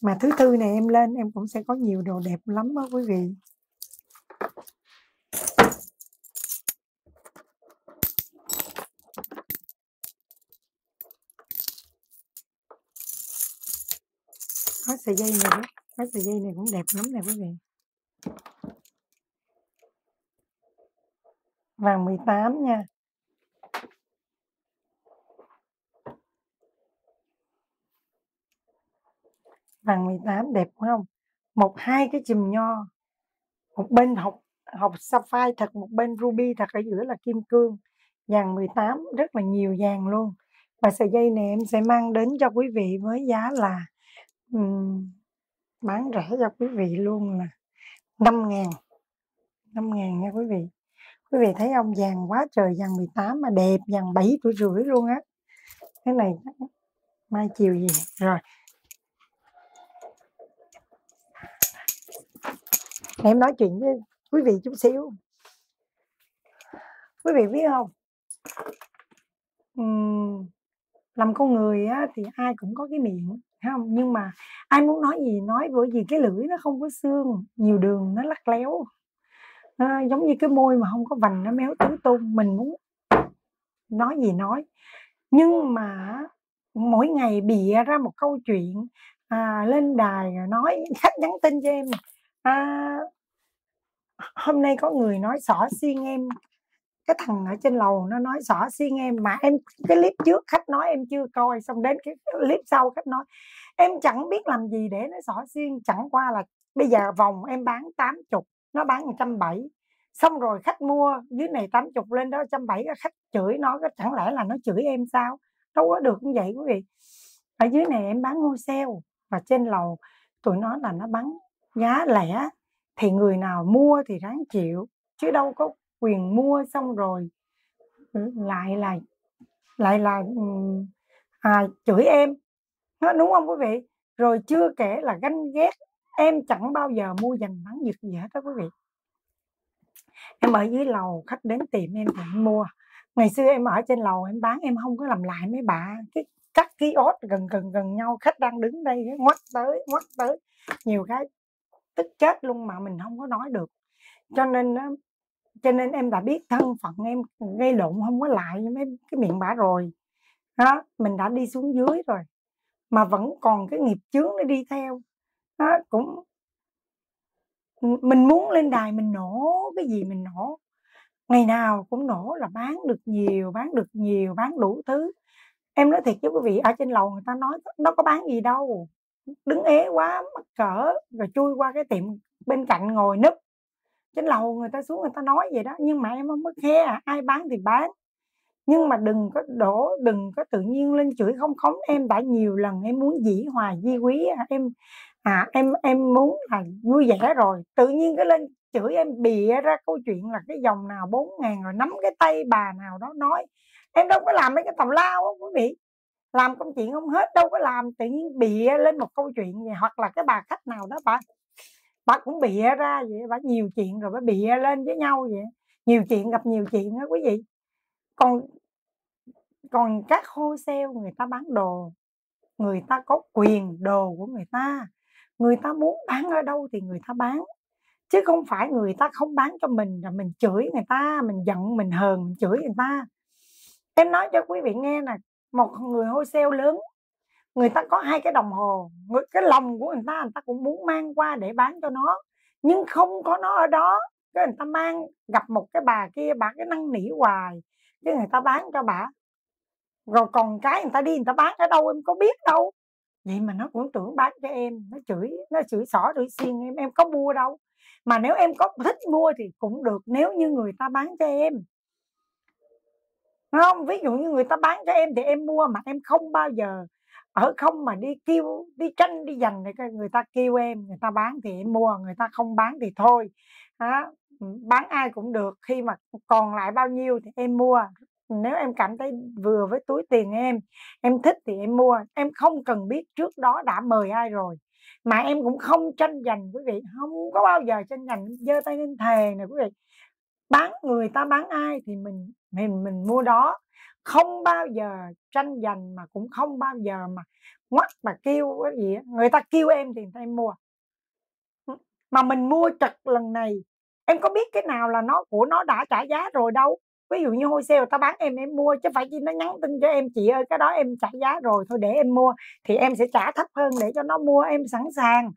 Mà thứ tư này em lên em cũng sẽ có nhiều đồ đẹp lắm đó quý vị. Có sợi dây này đó, có sợi dây này cũng đẹp lắm nè quý vị. Vàng mười tám nha. Vàng mười tám đẹp không? Một hai cái chùm nho, một bên hộp hộp sapphire thật, một bên ruby thật, ở giữa là kim cương. Vàng mười tám rất là nhiều vàng luôn. Và sợi dây này em sẽ mang đến cho quý vị với giá là um, bán rẻ cho quý vị luôn là năm ngàn, năm ngàn nha quý vị. Quý vị thấy không, vàng quá trời, vàng mười tám mà đẹp, vàng bảy tuổi rưỡi luôn á. Cái này mai chiều gì rồi. Em nói chuyện với quý vị chút xíu. Quý vị biết không, uhm, làm con người á, thì ai cũng có cái miệng không, nhưng mà ai muốn nói gì nói, bởi vì cái lưỡi nó không có xương, nhiều đường nó lắc léo, à, giống như cái môi mà không có vành nó méo tứ tung. Mình muốn nói gì nói, nhưng mà mỗi ngày bịa ra một câu chuyện, à, lên đài nói, khách nhắn tin cho em, à, hôm nay có người nói xỏ xiên em, cái thằng ở trên lầu nó nói xỏ xiên em, mà em cái clip trước khách nói em chưa coi, xong đến cái clip sau khách nói em chẳng biết làm gì để nó xỏ xiên, chẳng qua là bây giờ vòng em bán tám chục, nó bán một trăm bảy mươi, Xong rồi khách mua dưới này tám mươi lên đó một trăm bảy mươi, khách chửi nó, chẳng lẽ là nó chửi em sao? Đâu có được như vậy quý vị. Ở dưới này em bán ngôi sale, và trên lầu tụi nó là nó bán giá lẻ, thì người nào mua thì ráng chịu, chứ đâu có quyền mua xong rồi lại là lại là à, chửi em, đúng không quý vị? Rồi chưa kể là ganh ghét, em chẳng bao giờ mua dành bán giật gì hết đó quý vị. Em ở dưới lầu khách đến tìm em thì em mua. Ngày xưa em ở trên lầu em bán em không có làm lại mấy bà cái các kiosk gần gần gần nhau, khách đang đứng đây ngoắt tới ngoắt tới, nhiều cái tức chết luôn mà mình không có nói được. Cho nên cho nên em đã biết thân phận em gây lộn không có lại với mấy cái miệng bả rồi đó, mình đã đi xuống dưới rồi mà vẫn còn cái nghiệp chướng nó đi theo đó. Cũng mình muốn lên đài mình nổ cái gì mình nổ, ngày nào cũng nổ là bán được nhiều, bán được nhiều, bán đủ thứ. Em nói thiệt với quý vị, ở trên lầu người ta nói nó có bán gì đâu, đứng ế quá mắc cỡ rồi chui qua cái tiệm bên cạnh ngồi núp. Trên lầu người ta xuống người ta nói vậy đó, nhưng mà em không có khe à, ai bán thì bán, nhưng mà đừng có đổ, đừng có tự nhiên lên chửi không khống. Em đã nhiều lần em muốn dĩ hòa vi quý, em à em em muốn là vui vẻ rồi tự nhiên cái lên chửi em, bịa ra câu chuyện là cái dòng nào bốn ngàn rồi nắm cái tay bà nào đó nói. Em đâu có làm mấy cái tào lao đó quý vị, làm công chuyện không hết, đâu có làm tự nhiên bịa lên một câu chuyện này. Hoặc là cái bà khách nào đó bà bà cũng bịa ra vậy, bà nhiều chuyện rồi bà bịa lên với nhau vậy, nhiều chuyện gặp nhiều chuyện đó quý vị. Còn còn các wholesale người ta bán đồ, người ta có quyền đồ của người ta, người ta muốn bán ở đâu thì người ta bán, chứ không phải người ta không bán cho mình là mình chửi người ta, mình giận mình hờn mình chửi người ta. Em nói cho quý vị nghe nè, một người wholesale lớn người ta có hai cái đồng hồ, người, cái lòng của người ta người ta cũng muốn mang qua để bán cho nó, nhưng không có nó ở đó, cái người ta mang gặp một cái bà kia bà cái năn nỉ hoài, cái người ta bán cho bà, rồi còn cái người ta đi người ta bán ở đâu em có biết đâu. Vậy mà nó cũng tưởng bán cho em, nó chửi nó chửi xỏ chửi xiên em, em có mua đâu. Mà nếu em có thích mua thì cũng được, nếu như người ta bán cho em, đúng không? Ví dụ như người ta bán cho em thì em mua, mà em không bao giờ ở không mà đi kêu, đi tranh, đi giành. Người ta kêu em, người ta bán thì em mua, người ta không bán thì thôi. Đó, bán ai cũng được, khi mà còn lại bao nhiêu thì em mua. Nếu em cảm thấy vừa với túi tiền em, em thích thì em mua. Em không cần biết trước đó đã mời ai rồi, mà em cũng không tranh giành quý vị, không có bao giờ tranh giành. Giơ tay lên thề nè quý vị, bán người ta bán ai thì mình mình mình mua đó, không bao giờ tranh giành, mà cũng không bao giờ mà ngoắt mà kêu cái gì. Người ta kêu em thì người ta em mua, mà mình mua trật lần này em có biết cái nào là nó của nó đã trả giá rồi đâu. Ví dụ như wholesale ta bán em em mua, chứ phải chi nó nhắn tin cho em chị ơi cái đó em trả giá rồi thôi để em mua, thì em sẽ trả thấp hơn để cho nó mua, em sẵn sàng.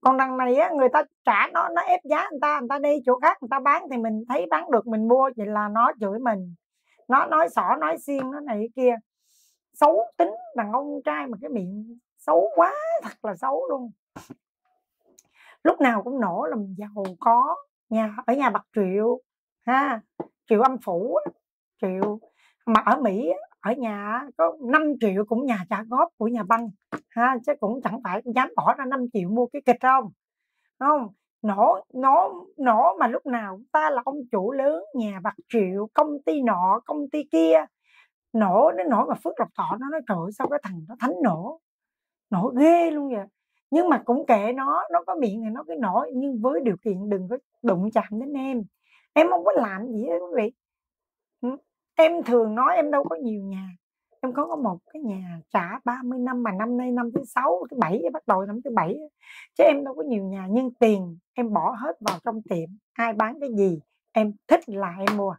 Còn đằng này á, người ta trả nó nó ép giá người ta, người ta đi chỗ khác người ta bán thì mình thấy bán được mình mua, vậy là nó chửi mình, nó nói xỏ nói xiên nó này kia. Xấu tính đàn ông trai mà cái miệng xấu quá, thật là xấu luôn, lúc nào cũng nổ là mình giàu có. Nhà ở nhà bạc triệu ha, triệu âm phủ, triệu mà ở Mỹ ở nhà có năm triệu cũng nhà trả góp của nhà băng ha, chứ cũng chẳng phải dám bỏ ra năm triệu mua cái kịch không, đúng không? Nổ nổ nổ mà lúc nào ta là ông chủ lớn, nhà bạc triệu, công ty nọ công ty kia, nổ đến nỗi mà Phước Lộc Thọ nó nói trời ơi, sao cái thằng nó thánh nổ, nổ ghê luôn vậy. Nhưng mà cũng kệ nó, nó có miệng thì nó cái nổ, nhưng với điều kiện đừng có đụng chạm đến em. Em không có làm gì hết quý vị. Em thường nói em đâu có nhiều nhà, em có có một cái nhà trả ba mươi năm, mà năm nay năm thứ sáu, thứ bảy bắt đầu năm thứ bảy, chứ em đâu có nhiều nhà. Nhưng tiền em bỏ hết vào trong tiệm, ai bán cái gì em thích là em mua,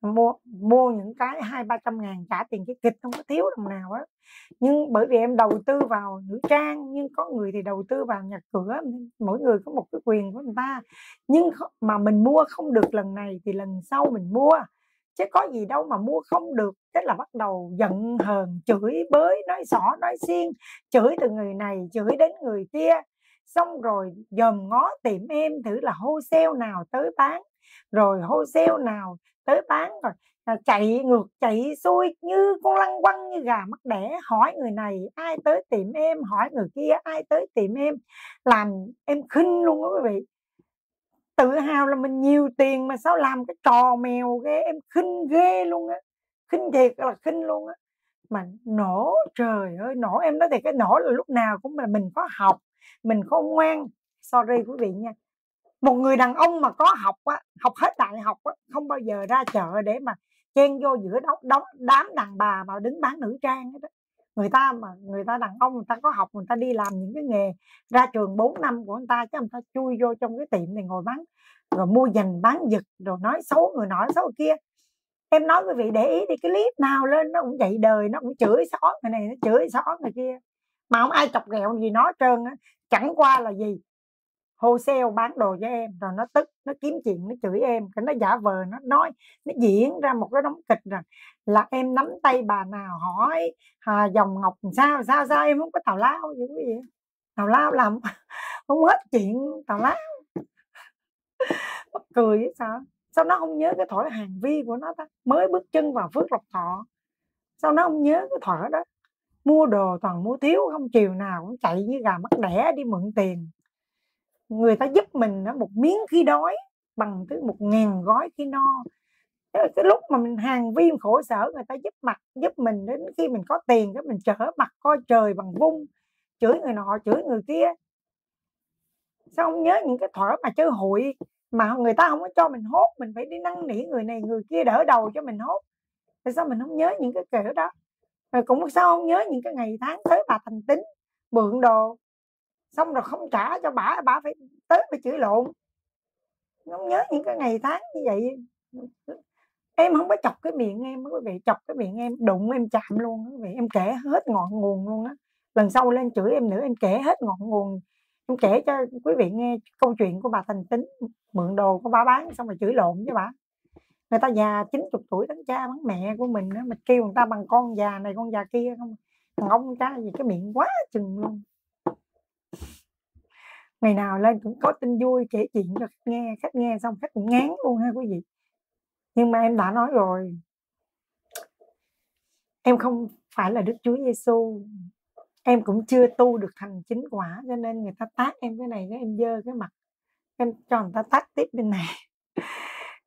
mua mua những cái hai ba trăm ngàn trả tiền cái kịch không có thiếu đồng nào á. Nhưng bởi vì em đầu tư vào nữ trang, nhưng có người thì đầu tư vào nhà cửa, mỗi người có một cái quyền của người ta. Nhưng mà mình mua không được lần này thì lần sau mình mua, chứ có gì đâu mà mua không được tức là bắt đầu giận hờn, chửi bới, nói xỏ nói xiên, chửi từ người này chửi đến người kia, xong rồi dòm ngó tìm em thử là wholesale nào tới bán, rồi hôi xeo nào tới bán rồi à, chạy ngược chạy xuôi như con lăng quăng như gà mắc đẻ, hỏi người này ai tới tìm em, hỏi người kia ai tới tìm em, làm em khinh luôn đó quý vị. Tự hào là mình nhiều tiền mà sao làm cái trò mèo ghê, em khinh ghê luôn á, khinh thiệt là khinh luôn á. Mà nổ trời ơi nổ, em nói thì cái nổ là lúc nào cũng là mình có học, mình có ngoan. Sorry quý vị nha, một người đàn ông mà có học á, học hết đại học á, không bao giờ ra chợ để mà chen vô giữa đống, đống đám đàn bà mà đứng bán nữ trang hết đó. Người ta mà người ta đàn ông người ta có học, người ta đi làm những cái nghề ra trường bốn năm của người ta, chứ người ta chui vô trong cái tiệm này ngồi bán rồi mua giành bán giật rồi nói xấu người nọ xấu kia. Em nói quý vị để ý đi, cái clip nào lên nó cũng dậy đời, nó cũng chửi xó người này, nó chửi xó người kia, mà không ai chọc ghẹo gì nó trơn á. Chẳng qua là gì, wholesale bán đồ cho em, rồi nó tức, nó kiếm chuyện, nó chửi em, cái nó giả vờ, nó nói, nó diễn ra một cái đống kịch rằng là em nắm tay bà nào hỏi à, dòng ngọc sao, sao, sao em không có tào lao gì quý vị. Tào lao làm không hết chuyện tào lao. Mắc cười vậy sao? Sao nó không nhớ cái thỏi Hàn Vi của nó ta? Mới bước chân vào Phước Lộc Thọ, sao nó không nhớ cái thỏi đó? Mua đồ toàn mua thiếu, không chiều nào cũng chạy như gà mắc đẻ đi mượn tiền. Người ta giúp mình một miếng khi đói bằng tới một ngàn gói khi no. Cái lúc mà mình Hàn Vi khổ sở, người ta giúp mặt giúp mình đến khi mình có tiền cái mình trở mặt coi trời bằng vung, chửi người nọ chửi người kia. Sao không nhớ những cái thỏi mà chơi hụi mà người ta không có cho mình hốt, mình phải đi năn nỉ người này người kia đỡ đầu cho mình hốt. Tại sao mình không nhớ những cái kiểu đó? Rồi cũng sao không nhớ những cái ngày tháng tới bà thành tính bượn đồ, xong rồi không trả cho bà, bà phải tới mà chửi lộn. Không nhớ những cái ngày tháng như vậy. Em không có chọc cái miệng em quý vị, chọc cái miệng em đụng em chạm luôn quý vị. Em kể hết ngọn nguồn luôn á. Lần sau lên chửi em nữa em kể hết ngọn nguồn. Em kể cho quý vị nghe câu chuyện của bà thành tính mượn đồ của bà bán xong rồi chửi lộn với bà. Người ta già chín mươi tuổi đánh cha bắn mẹ của mình á, mình kêu người ta bằng con già này con già kia không. Thằng ông cha gì cái miệng quá chừng luôn. Ngày nào lên cũng có tin vui kể chuyện cho khách nghe, khách nghe xong khách cũng ngán luôn ha quý vị. Nhưng mà em đã nói rồi, em không phải là Đức Chúa Giêsu, em cũng chưa tu được thành chính quả, cho nên người ta tát em cái này cái em dơ cái mặt, em cho người ta tát tiếp bên này.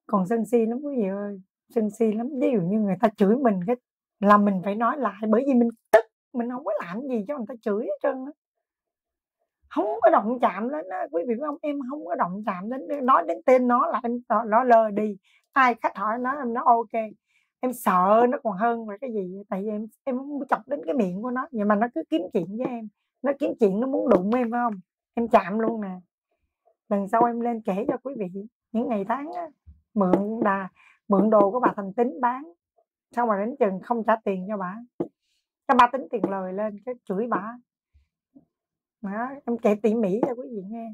Còn sân si lắm quý vị ơi, sân si lắm. Ví dụ như người ta chửi mình cái là mình phải nói lại, bởi vì mình tức, mình không có làm gì cho người ta chửi hết trơn á. Không có động chạm đến đó, quý vị không, em không có động chạm đến, nói đến tên nó là em nó lơ đi. Ai khách hỏi nó em nói ok, em sợ nó còn hơn là cái gì, tại vì em em không chọc đến cái miệng của nó, vậy mà nó cứ kiếm chuyện với em, nó kiếm chuyện nó muốn đụng em phải không, em chạm luôn nè. Lần sau em lên kể cho quý vị những ngày tháng đó, mượn đà mượn đồ của bà thành tính bán, xong mà đến chừng không trả tiền cho bà, cho bà tính tiền lời lên cái chửi bà. Đó, em kể tỉ mỉ cho quý vị nghe.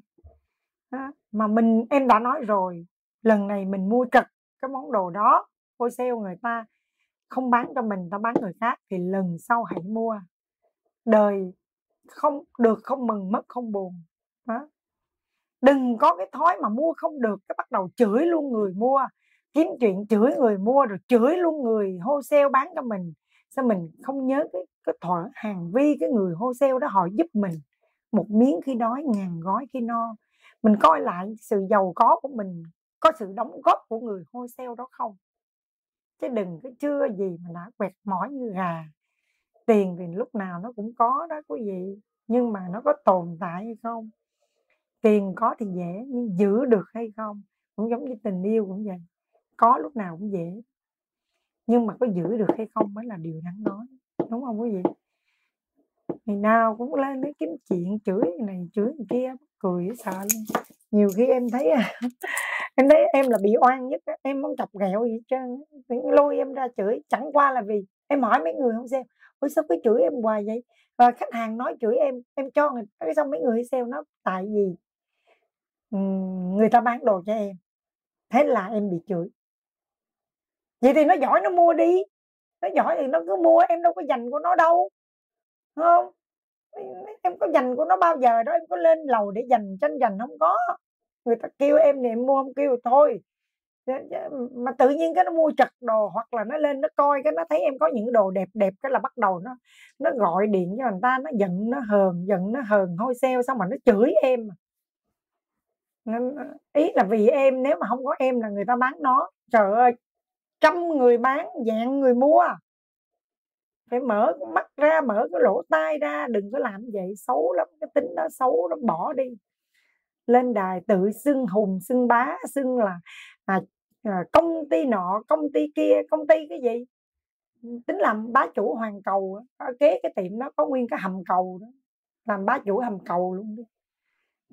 Đó, mà mình em đã nói rồi, lần này mình mua trật cái món đồ đó, wholesale người ta không bán cho mình, ta bán người khác, thì lần sau hãy mua. Đời không được không mừng, mất không buồn. Đó. Đừng có cái thói mà mua không được cái bắt đầu chửi luôn người mua, kiếm chuyện chửi người mua rồi chửi luôn người wholesale bán cho mình. Sao mình không nhớ cái cái thỏi Hàn Vi, cái người wholesale đó họ giúp mình một miếng khi đói, ngàn gói khi no. Mình coi lại sự giàu có của mình có sự đóng góp của người wholesale đó không, chứ đừng cái chưa gì mà đã quẹt mỏi như gà. Tiền thì lúc nào nó cũng có đó quý vị, nhưng mà nó có tồn tại hay không. Tiền có thì dễ, nhưng giữ được hay không, cũng giống như tình yêu cũng vậy, có lúc nào cũng dễ, nhưng mà có giữ được hay không mới là điều đáng nói, đúng không quý vị. Ngày nào cũng lên mấy kiếm chuyện chửi người này chửi người kia, cười sợ luôn. Nhiều khi em thấy em thấy em là bị oan nhất, em không chọc ghẹo gì hết trơn, lôi em ra chửi. Chẳng qua là vì em hỏi mấy người không xem, ôi sao cứ chửi em hoài vậy, và khách hàng nói chửi em, em cho người cái xong mấy người sale nó tại vì người ta bán đồ cho em, thế là em bị chửi. Vậy thì nó giỏi nó mua đi, nó giỏi thì nó cứ mua, em đâu có dành của nó đâu. Không, em có dành của nó bao giờ đó, em có lên lầu để dành tranh giành không có. Người ta kêu em thì em mua, không kêu thôi mà tự nhiên cái nó mua trật đồ, hoặc là nó lên nó coi cái nó thấy em có những đồ đẹp đẹp cái là bắt đầu nó nó gọi điện cho người ta, nó giận nó hờn giận nó hờn hôi sale, xong mà nó chửi em. Nên ý là vì em, nếu mà không có em là người ta bán nó, trời ơi, trăm người bán vạn người mua, phải mở cái mắt ra, mở cái lỗ tai ra, đừng có làm vậy, xấu lắm, cái tính đó xấu lắm, bỏ đi. Lên đài tự xưng hùng xưng bá, xưng là à, à, công ty nọ công ty kia, công ty cái gì, tính làm bá chủ hoàn cầu, kế cái tiệm nó có nguyên cái hầm cầu đó, làm bá chủ hầm cầu luôn đi.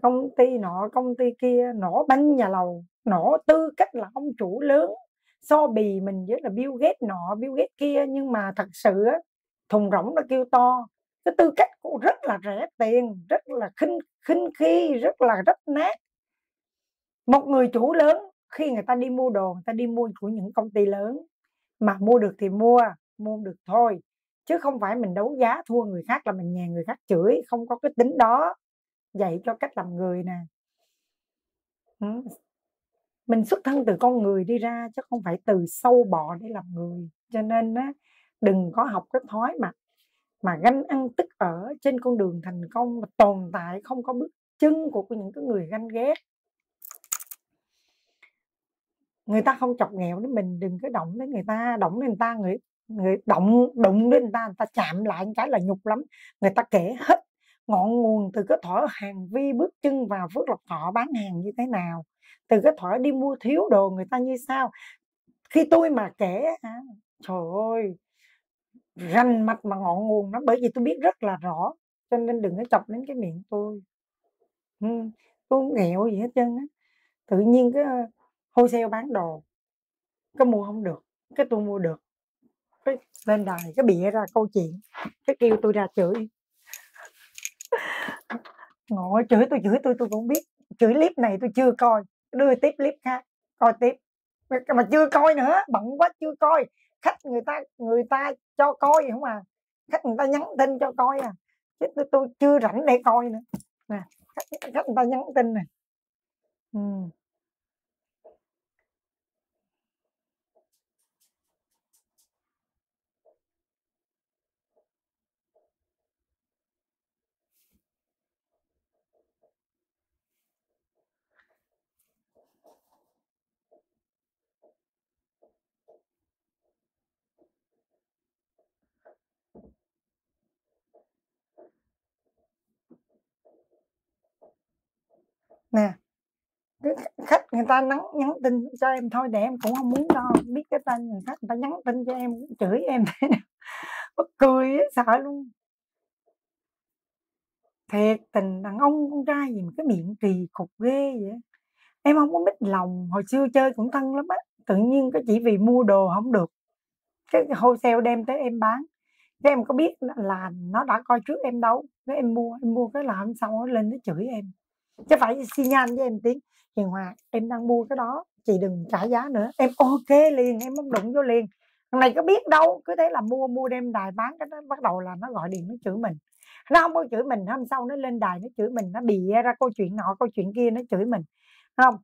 Công ty nọ công ty kia, nổ banh nhà lầu, nổ tư cách là ông chủ lớn, so bì mình với là Bill Gates nọ Bill Gates kia, nhưng mà thật sự á, thùng rỗng nó kêu to. Cái tư cách cũng rất là rẻ tiền, rất là khinh khinh khi, rất là rách nát. Một người chủ lớn khi người ta đi mua đồ, người ta đi mua của những công ty lớn, mà mua được thì mua, mua được thôi, chứ không phải mình đấu giá thua người khác là mình nhà người khác chửi, không có cái tính đó. Dạy cho cách làm người nè, mình xuất thân từ con người đi ra, chứ không phải từ sâu bọ để làm người. Cho nên á, đừng có học cái thói mà mà ganh ăn tức ở trên con đường thành công, mà tồn tại không có bước chân của những cái người ganh ghét. Người ta không chọc nghẹo đến mình, đừng có động đến người ta, động đến người ta người người động đụng đến người ta, người ta chạm lại cái là nhục lắm. Người ta kể hết ngọn nguồn từ cái thỏ hành vi bước chân vào Phước Lộc Thọ bán hàng như thế nào, từ cái thỏ đi mua thiếu đồ người ta như sao. Khi tôi mà kể hả, trời ơi, rành mạch mà ngọn nguồn lắm, bởi vì tôi biết rất là rõ. Cho nên đừng có chọc đến cái miệng tôi. ừ, Tôi không nghẹo gì hết trơn á. Tự nhiên cái wholesale bán đồ, cái mua không được, cái tôi mua được, cái lên đài cái bịa ra câu chuyện, cái kêu tôi ra chửi. Ngồi chửi tôi chửi tôi tôi cũng biết. Chửi clip này tôi chưa coi, đưa tiếp clip khác coi tiếp, mà chưa coi nữa, bận quá chưa coi. Khách người ta người ta cho coi không à, khách người ta nhắn tin cho coi à, chứ tôi, tôi chưa rảnh để coi nữa nè. Khách, khách người ta nhắn tin nè. ừ. Nè, khách người ta nhắn, nhắn tin cho em thôi, để em cũng không muốn đâu, biết cái tên người khách người ta nhắn tin cho em chửi em thế nào, bất cười sợ luôn. Thiệt tình, đàn ông con trai gì mà cái miệng kỳ cục ghê vậy. Em không có mít lòng, hồi xưa chơi cũng thân lắm á, tự nhiên cái chỉ vì mua đồ không được, cái wholesale đem tới em bán, cái em có biết là nó đã coi trước em đâu, cái em mua em mua cái là hôm sau nó lên nó chửi em. Chứ phải xi nhan với em tiếng Hiền Hòa, em đang mua cái đó, chị đừng trả giá nữa. Em ok liền, em không đụng vô liền. Thằng này có biết đâu, cứ thế là mua mua đem đài bán cái đó, bắt đầu là nó gọi điện nó chửi mình. Nó không có chửi mình, hôm sau nó lên đài nó chửi mình, nó bịa ra câu chuyện nọ câu chuyện kia nó chửi mình. Không,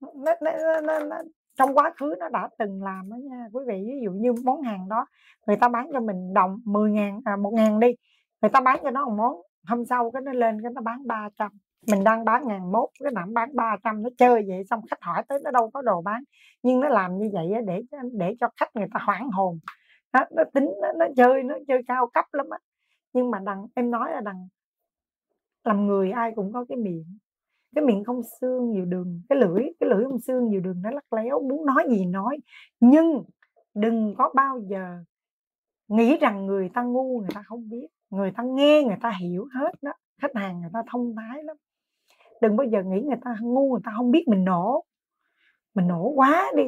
nó, nó, nó, nó, nó, trong quá khứ nó đã từng làm đó nha quý vị. Ví dụ như món hàng đó người ta bán cho mình đồng mười ngàn, à, một ngàn đi, người ta bán cho nó một món, hôm sau cái nó lên cái nó bán ba trăm. Mình đang bán ngàn mốt, cái đảm bán ba trăm, nó chơi vậy, xong khách hỏi tới nó đâu có đồ bán. Nhưng nó làm như vậy để để cho khách người ta hoảng hồn. Nó, nó tính, nó, nó chơi, nó chơi cao cấp lắm á. Nhưng mà đằng, em nói là đằng, làm người ai cũng có cái miệng. Cái miệng không xương nhiều đường, cái lưỡi, cái lưỡi không xương nhiều đường, nó lắc léo, muốn nói gì nói. Nhưng đừng có bao giờ nghĩ rằng người ta ngu, người ta không biết. Người ta nghe, người ta hiểu hết đó. Khách hàng người ta thông thái lắm. Đừng bao giờ nghĩ người ta ngu, người ta không biết. Mình nổ, mình nổ quá đi.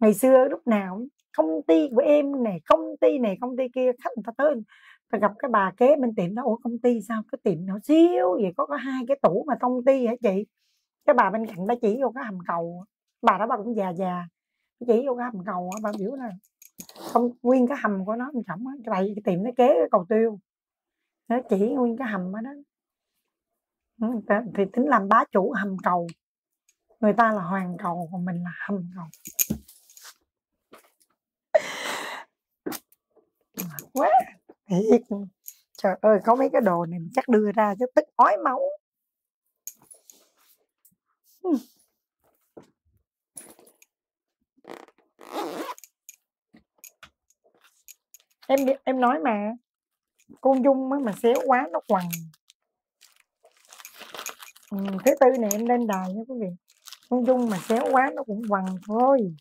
Ngày xưa lúc nào công ty của em này, công ty này, công ty kia, khách người ta tới, ta gặp cái bà kế bên tiệm đó, ủa công ty sao cái tiệm nó xíu vậy, có có hai cái tủ mà công ty hả chị? Cái bà bên cạnh đã chỉ vô cái hầm cầu, bà đó bà cũng già già, chỉ vô cái hầm cầu, bà biểu là không, nguyên cái hầm của nó trọng á, tại vì cái tiệm nó kế cái cầu tiêu. Nó chỉ nguyên cái hầm đó, đó. Thì tính làm bá chủ hầm cầu. Người ta là hoàng cầu, còn mình là hầm cầu. Mệt quá thiệt. Trời ơi, có mấy cái đồ này mình chắc đưa ra chứ tức ói máu. Em em nói mà, con Dung mới mà xéo quá nó quằn. Ừ, thứ tư này em lên đài nha quý vị. Con Dung mà xéo quá nó cũng quằn thôi.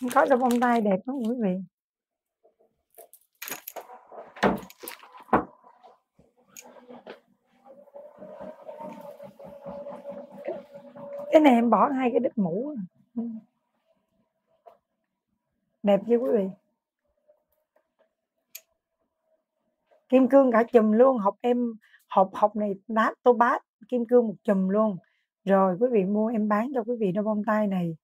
Không có đôi bông tai đẹp lắm quý vị. Cái này em bỏ hai cái đít mũ. Đẹp chưa quý vị? Kim cương cả chùm luôn. Học em học học này đá tô bát kim cương một chùm luôn. Rồi quý vị mua em bán cho quý vị đôi bông tai này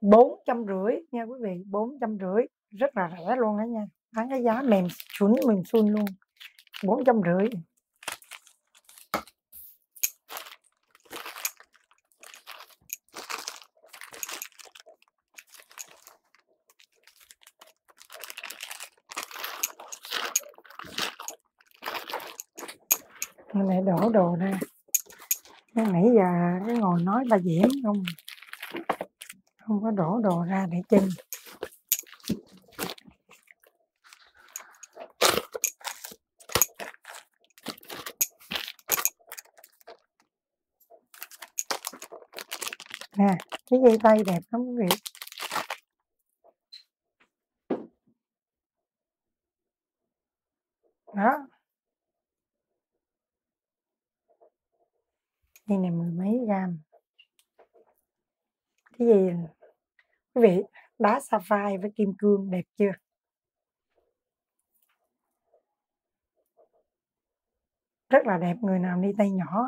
bốn trăm rưỡi nha quý vị, bốn trăm rưỡi rất là rẻ luôn đó nha, bán cái giá mềm xuống mềm xuân luôn, bốn trăm rưỡi. Hôm nay đổ đồ ra, cái nãy giờ cái ngồi nói bà Diễm không. Không có đổ đồ ra để chưng. Nè, cái dây tay đẹp lắm quý vị. Đó. Dây này mười mấy gram. Cái gì quý vị, đá sapphire với kim cương đẹp chưa? Rất là đẹp, người nào đi tay nhỏ.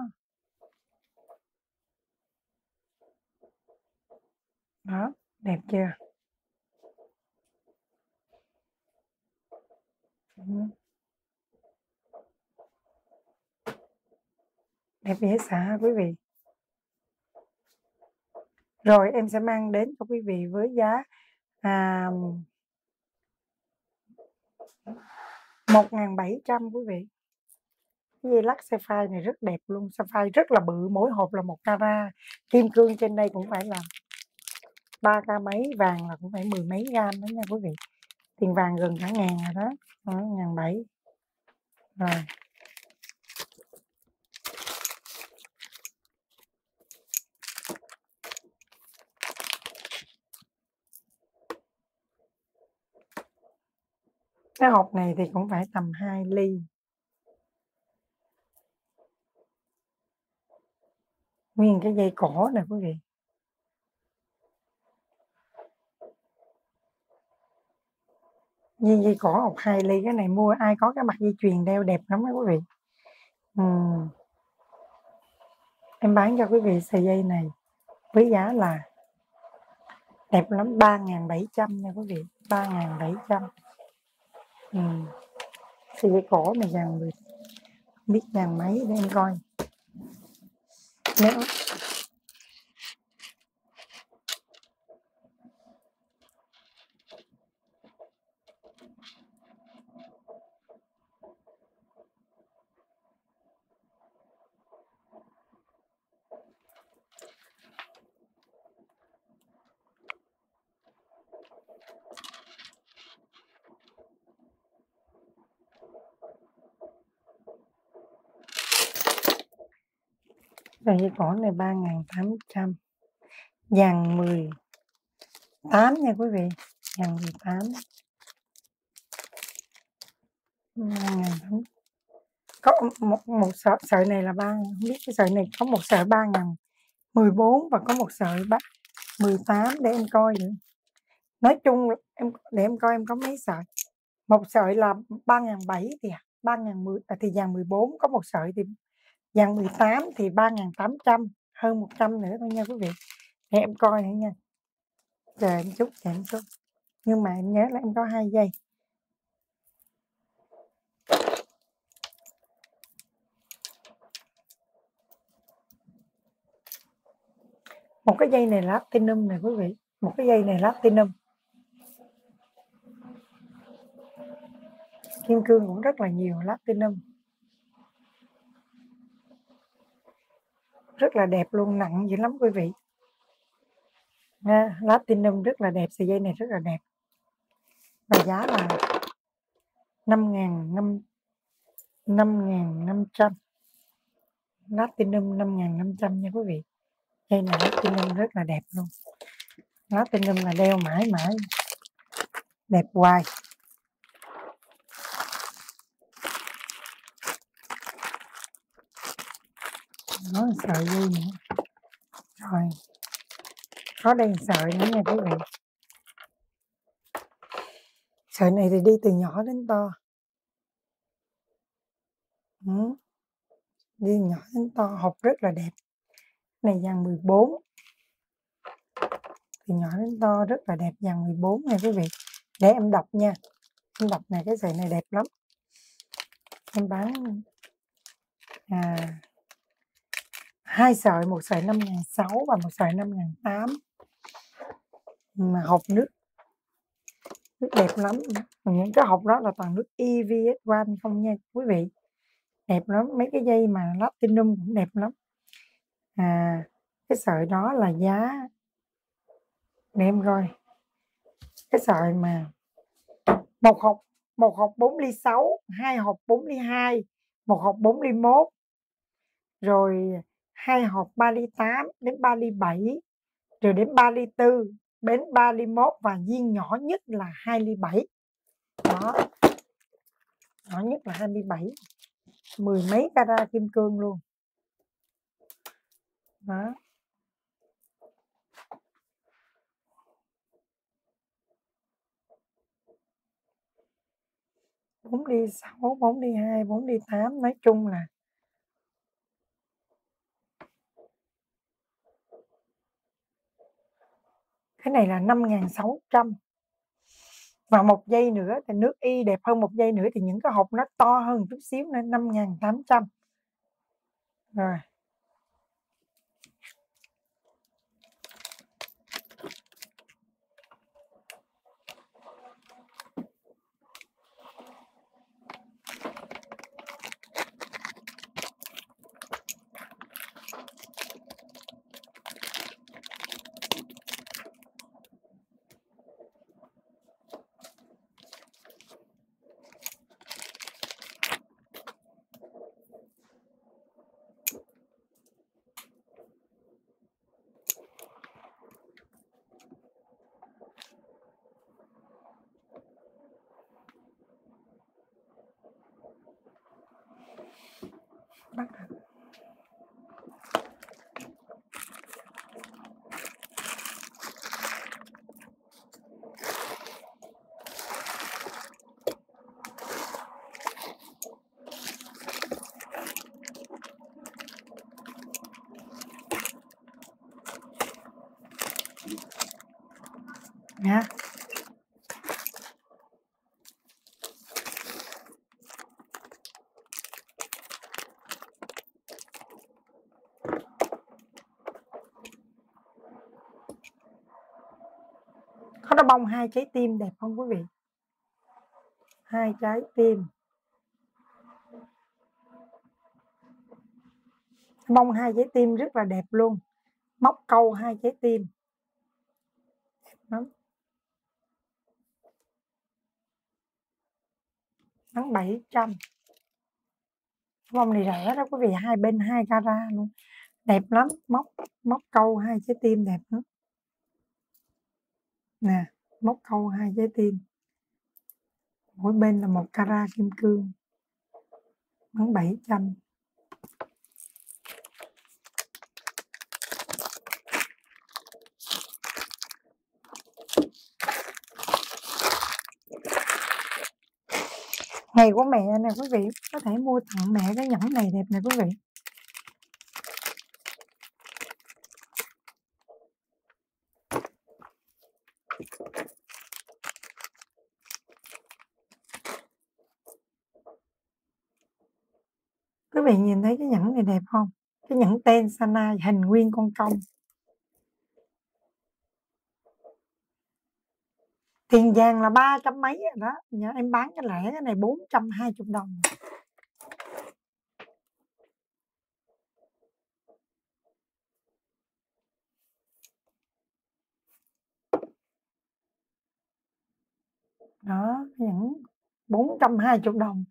Đó, đẹp chưa? Đẹp dễ xả quý vị. Rồi em sẽ mang đến cho quý vị với giá à, một nghìn bảy trăm quý vị. Cái dây lắc sapphire này rất đẹp luôn. Sapphire rất là bự, mỗi hộp là một cara. Kim cương trên đây cũng phải là ba ca mấy, vàng là cũng phải mười mấy gam đó nha quý vị. Tiền vàng gần cả ngàn rồi đó, một nghìn bảy trăm. Rồi cái hộp này thì cũng phải tầm hai ly. Nguyên cái dây cổ này quý vị. Dây, dây cổ hộp hai ly. Cái này mua ai có cái mặt dây chuyền đeo đẹp lắm đó quý vị. Ừ. Em bán cho quý vị sợi dây này với giá là đẹp lắm, ba nghìn bảy trăm nha quý vị. ba nghìn bảy trăm. Ừ. Sợi dây cổ này vàng mười, biết vàng mấy để em coi. Nếu rồi dây cổ này ba nghìn tám trăm. Vàng mười tám nha quý vị. Vàng mười tám. ba nghìn tám trăm. Có một, một sợi, sợi này là ba, không biết cái sợi này có một sợi ba nghìn mười bốn và có một sợi ba mười tám để em coi nữa. Nói chung em để em coi em có mấy sợi. Một sợi là ba nghìn bảy trăm thì ba nghìn mười thì vàng mười bốn, có một sợi thì vàng mười tám thì ba nghìn tám trăm, hơn một trăm nữa thôi nha quý vị. Để em coi nữa nha. Chờ em chút, chờ em chút. Nhưng mà em nhớ là em có hai giây. Một cái dây này là platinum này quý vị, một cái dây này là platinum. Kim cương cũng rất là nhiều platinum, rất là đẹp luôn, nặng dữ lắm quý vị. Nha, platinum rất là đẹp, sợi dây này rất là đẹp. Và giá là năm nghìn năm trăm, platinum năm nghìn năm trăm nha quý vị. Dây này platinum rất là đẹp luôn. Platinum là đeo mãi mãi, đẹp hoài. Nó sợi dây nữa. Rồi. Có đây sợi nữa nha quý vị. Sợi này thì đi từ nhỏ đến to. Ừ. Đi nhỏ đến to, hộp rất là đẹp. Này vàng mười bốn. Từ nhỏ đến to rất là đẹp, vàng mười bốn này quý vị. Để em đọc nha. Em đọc này, cái sợi này đẹp lắm. Em bán à hai sợi, một sợi năm nghìn sáu trăm và một sợi năm nghìn tám trăm. Mà hộp nước, nước đẹp lắm. Những cái hộp đó là toàn nước a vê a bảy chấm bảy không nha quý vị. Đẹp lắm, mấy cái dây mà platinum cũng đẹp lắm. À, cái sợi đó là giá, để em coi. Cái sợi mà một hộp, một hộp bốn ly sáu, hai hộp bốn ly hai, một hộp bốn ly một. Rồi hai hộp ba ly tám đến ba ly bảy, rồi đến ba ly tư, đến ba ly một và viên nhỏ nhất là hai ly bảy. Đó. Nhỏ nhất là hai ly bảy. Mười mấy cara kim cương luôn. Đó. bốn ly sáu, bốn ly hai, bốn ly tám, nói chung là cái này là năm nghìn sáu trăm. Và một dây nữa thì nước y đẹp hơn, một dây nữa thì những cái hộp nó to hơn chút xíu nên năm nghìn tám trăm. Rồi. Nha. Có nó bông hai trái tim đẹp không quý vị? Hai trái tim. Bông hai trái tim rất là đẹp luôn. Móc câu hai trái tim. Đó. Bán bảy trăm. Vòng này rẻ đó quý vị, hai bên hai cara luôn. Đẹp lắm, móc móc câu hai trái tim đẹp lắm. Nè, móc câu hai trái tim. Mỗi bên là một cara kim cương. Bán bảy trăm. Ngày của mẹ nè quý vị, có thể mua tặng mẹ cái nhẫn này đẹp nè quý vị. Quý vị nhìn thấy cái nhẫn này đẹp không? Cái nhẫn Tensana hình nguyên con công. Tiền vàng là ba trăm mấy rồi đó. Nhà em bán cái lẻ cái này bốn trăm hai mươi đồng. Đó, những bốn trăm hai mươi đồng.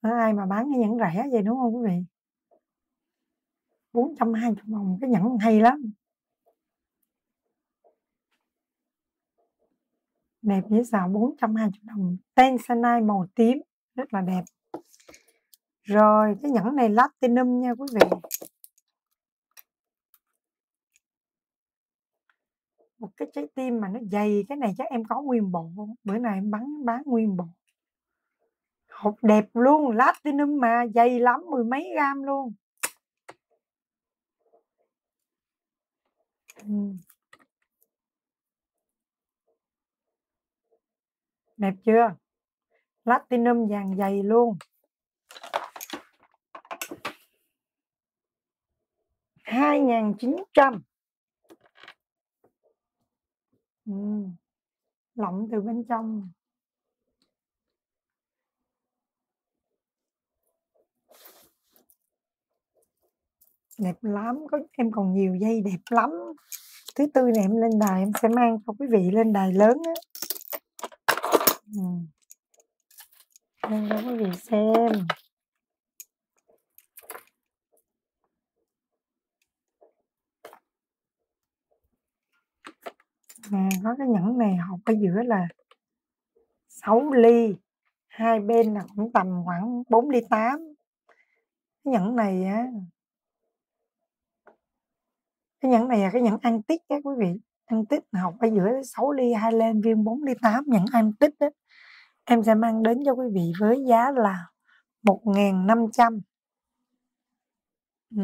Ai mà bán cái nhẫn rẻ vậy đúng không quý vị? bốn trăm hai mươi đồng cái nhẫn hay lắm. Đẹp dễ xào, bốn trăm hai mươi đồng. Tanzanite màu tím, rất là đẹp. Rồi, cái nhẫn này Platinum nha quý vị. Một cái trái tim mà nó dày, cái này chắc em có nguyên bộ. Bữa nay em bán bán nguyên bộ. Hộp đẹp luôn, Platinum mà dày lắm, mười mấy gram luôn. Uhm. Đẹp chưa? Platinum vàng dày luôn. Hai nghìn chín trăm. Ừ. Lỏng từ bên trong. Đẹp lắm, có em còn nhiều dây đẹp lắm. Thứ tư này em lên đài em sẽ mang cho quý vị lên đài lớn á. Ừ. Nên cho quý vị xem. À, có cái nhẫn này hộp ở giữa là sáu ly, hai bên là cũng tầm khoảng bốn ly tám. Cái nhẫn này á, cái nhẫn này là cái nhẫn antique á quý vị. Ăn tích học ở giữa sáu ly, hai lên viên bốn ly tám, những ăn tích đó. Em sẽ mang đến cho quý vị với giá là một nghìn năm trăm. Ừ,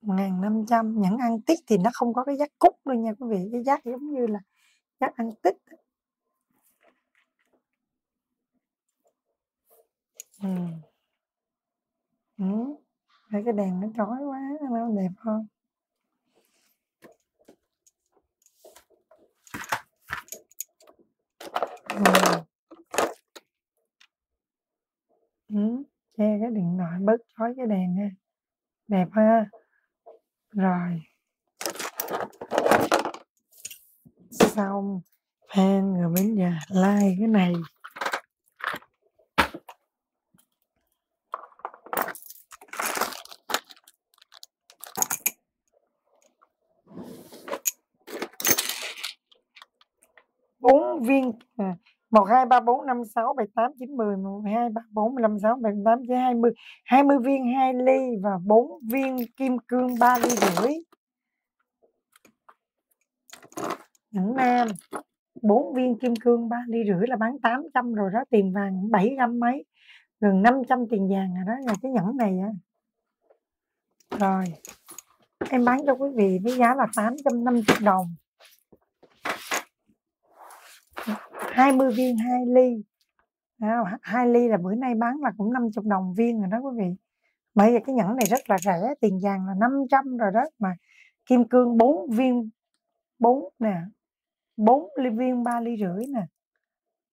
một nghìn năm trăm. Những ăn tích thì nó không có cái giác cúc đâu nha quý vị. Cái giác giống như là giác ăn tích. Ừ. Ừ. Để cái đèn nó chói quá, nó đẹp hơn. Ừ. Ừ. Che cái điện thoại bớt chói cái đèn ha. Đẹp ha. Rồi. Xong. Fan rồi bây giờ like cái này. Viên một hai ba bốn năm sáu bảy tám chín mười một hai ba bốn năm sáu bảy tám chín hai mươi, hai mươi viên hai ly và bốn viên kim cương ba ly rưỡi. Nhẫn nam bốn viên kim cương ba ly rưỡi là bán tám trăm rồi đó, tiền vàng bảy trăm mấy, gần năm trăm tiền vàng rồi đó, là cái nhẫn này á. Rồi. Em bán cho quý vị với giá là tám trăm năm mươi đồng. hai mươi viên hai ly. À, hai ly là bữa nay bán là cũng năm mươi đồng viên rồi đó quý vị. Bây giờ cái nhẫn này rất là rẻ, tiền vàng là năm trăm rồi đó, mà kim cương bốn viên bốn nè, bốn ly viên ba ly rưỡi nè.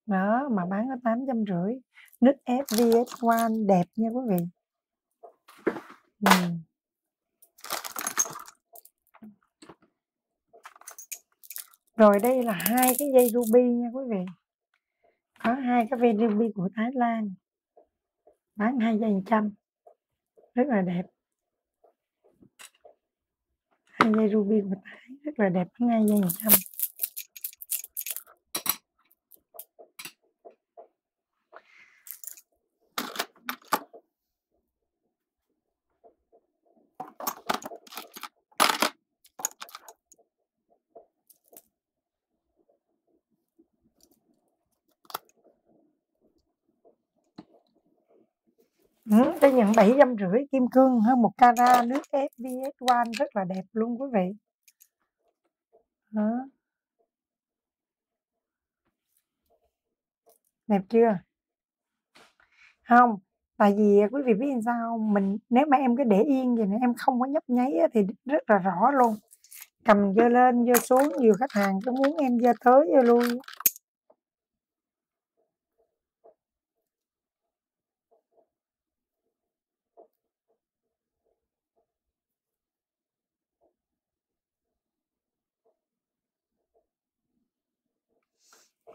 Đó mà bán có tám trăm rưỡi. Nứt ép vê ét một đẹp nha quý vị. Ừ. Rồi đây là hai cái dây ruby nha quý vị. Có hai cái viên ruby của Thái Lan. Bán hai dây một trăm. Rất là đẹp. Hai dây ruby của Thái rất là đẹp, bán hai dây một trăm. Ừ, cái nhẫn bảy trăm rưỡi kim cương hơn một cara nước ép vê ét một rất là đẹp luôn quý vị. Đó. Đẹp chưa? Không, tại vì quý vị biết sao không? Mình nếu mà em cứ để yên vậy này, em không có nhấp nháy thì rất là rõ luôn. Cầm dơ lên dơ xuống, nhiều khách hàng cứ muốn em dơ tới dơ lui.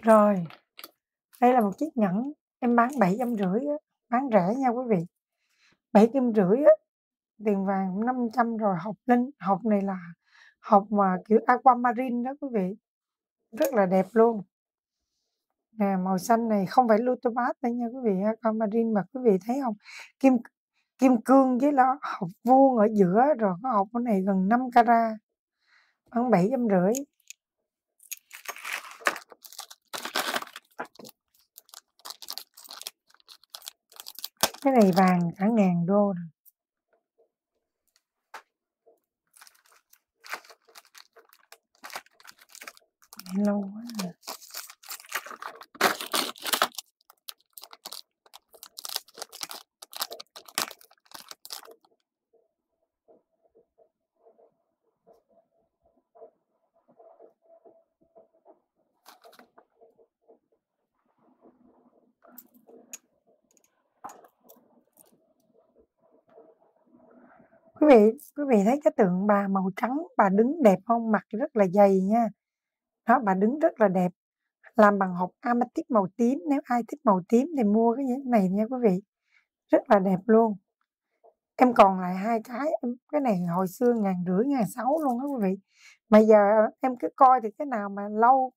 Rồi, đây là một chiếc nhẫn em bán bảy trăm rưỡi, bán rẻ nha quý vị. bảy trăm rưỡi tiền vàng năm trăm rồi, hộp linh, hộp này là hộp mà kiểu aquamarine đó quý vị. Rất là đẹp luôn. Nè, màu xanh này không phải lutobas đấy nha quý vị, aquamarine mà quý vị thấy không? Kim kim cương với là hộp vuông ở giữa rồi, cái hộp này gần năm carat. Bán bảy trăm rưỡi. Cái này vàng cả ngàn đô rồi. Lâu quá rồi. Quý vị, quý vị thấy cái tượng bà màu trắng, bà đứng đẹp không? Mặt rất là dày nha. Đó, bà đứng rất là đẹp. Làm bằng hộp amethyst màu tím. Nếu ai thích màu tím thì mua cái này nha quý vị. Rất là đẹp luôn. Em còn lại hai cái. Cái này hồi xưa ngàn rưỡi, ngàn sáu luôn đó quý vị. Mà giờ em cứ coi thì cái nào mà lâu.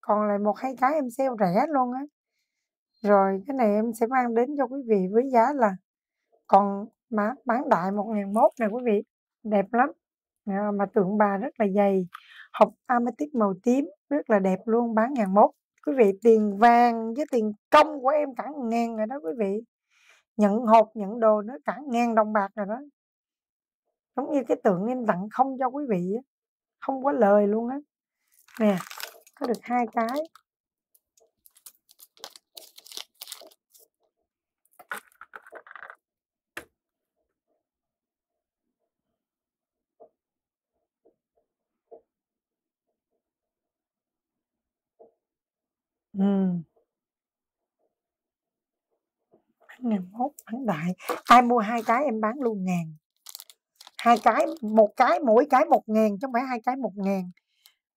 Còn lại một hai cái em sale rẻ luôn á. Rồi cái này em sẽ mang đến cho quý vị với giá là còn... Mà bán đại một ngàn một này quý vị. Đẹp lắm. à, Mà tượng bà rất là dày. Hộp amethyst màu tím. Rất là đẹp luôn. Bán một ngàn một. Quý vị, tiền vàng với tiền công của em cả ngàn rồi đó quý vị. Nhận hộp, nhận đồ nữa cả ngàn đồng bạc rồi đó. Giống như cái tượng em tặng không cho quý vị. Không có lời luôn á. Nè, có được hai cái. Ừ. Ngàn mốt bán đại. Ai mua hai cái em bán luôn ngàn. Hai cái, một cái mỗi cái một ngàn chứ không phải hai cái một ngàn.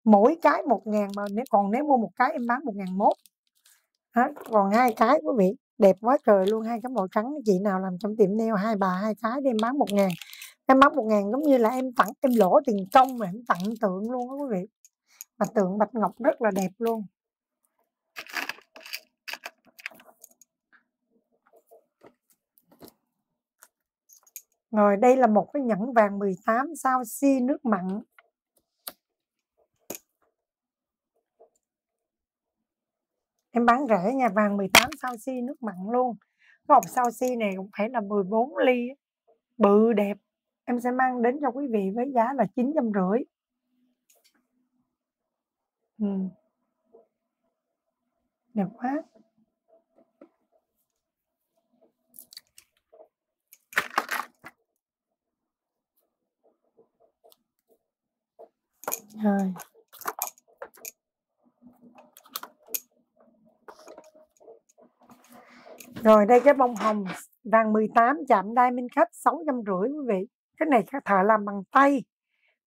Mỗi cái một ngàn mà nếu còn nếu mua một cái em bán một ngàn mốt. Còn hai cái quý vị đẹp quá trời luôn, hai cái màu trắng. Chị nào làm trong tiệm nail hai bà hai cái đem bán một ngàn. Em bán một ngàn giống như là em tặng, em lỗ tiền công mà em tặng tượng luôn đó quý vị. Mà tượng bạch ngọc rất là đẹp luôn. Rồi đây là một cái nhẫn vàng mười tám sao si nước mặn. Em bán rẻ nha, vàng mười tám sao si nước mặn luôn. Cái hộp sao si này cũng phải là mười bốn ly. Bự đẹp. Em sẽ mang đến cho quý vị với giá là chín trăm rưỡi. Ừ. Đẹp quá. Rồi. Rồi đây cái bông hồng vàng mười tám chạm đai minh khách sáu trăm rưỡi quý vị. Cái này các thợ làm bằng tay.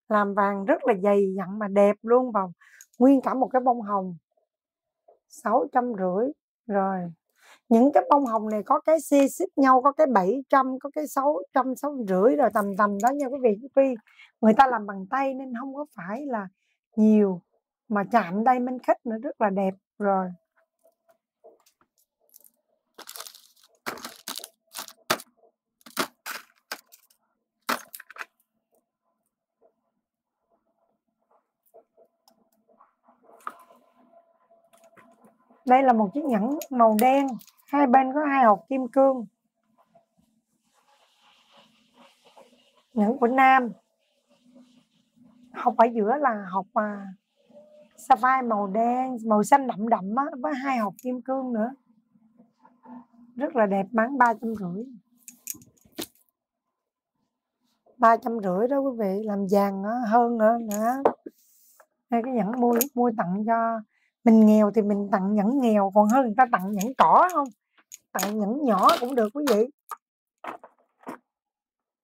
Làm vàng rất là dày dặn mà đẹp luôn vào. Nguyên cả một cái bông hồng sáu trăm rưỡi. Rồi. Những cái bông hồng này có cái xê xích nhau, có cái bảy trăm, có cái sáu trăm, sáu trăm rưỡi rồi tầm tầm đó nha quý vị. Tuy người ta làm bằng tay nên không có phải là nhiều mà chạm đây minh khách nữa rất là đẹp. Rồi. Đây là một chiếc nhẫn màu đen, hai bên có hai hộp kim cương. Nhẫn của nam. Hộp ở giữa là hộp à, sapphire màu đen, màu xanh đậm đậm á, với hai hộp kim cương nữa. Rất là đẹp, bán ba trăm rưỡi. ba trăm rưỡi đó quý vị, làm vàng nó hơn nữa nữa. Đây cái nhẫn mua mua tặng cho mình nghèo thì mình tặng nhẫn nghèo, còn hơn người ta tặng nhẫn cỏ không? Tặng nhẫn nhỏ cũng được quý vị.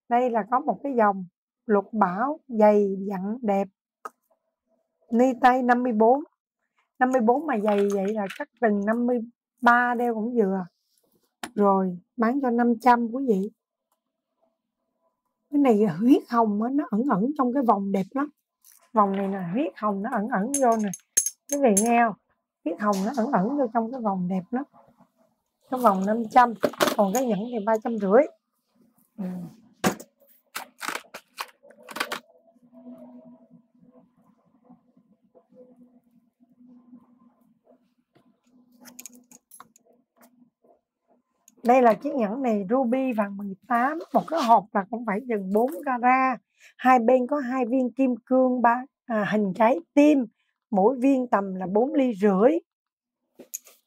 Đây là có một cái dòng lục bảo dày dặn đẹp. Ni tay năm mươi bốn. năm mươi bốn mà dày vậy là cắt gần năm mươi ba đeo cũng vừa. Rồi bán cho năm trăm quý vị. Cái này huyết hồng á, nó ẩn ẩn trong cái vòng đẹp lắm. Vòng này là huyết hồng nó ẩn ẩn vô nè. Quý vị nghe không? Huyết hồng nó ẩn ẩn vô trong cái vòng đẹp lắm. Cái vòng năm trăm, còn cái nhẫn thì ba trăm rưỡi. Ừ. Đây là chiếc nhẫn này ruby vàng mười tám, một cái hộp là cũng phải gần bốn carat. Hai bên có hai viên kim cương ba à, hình trái tim, mỗi viên tầm là bốn ly rưỡi.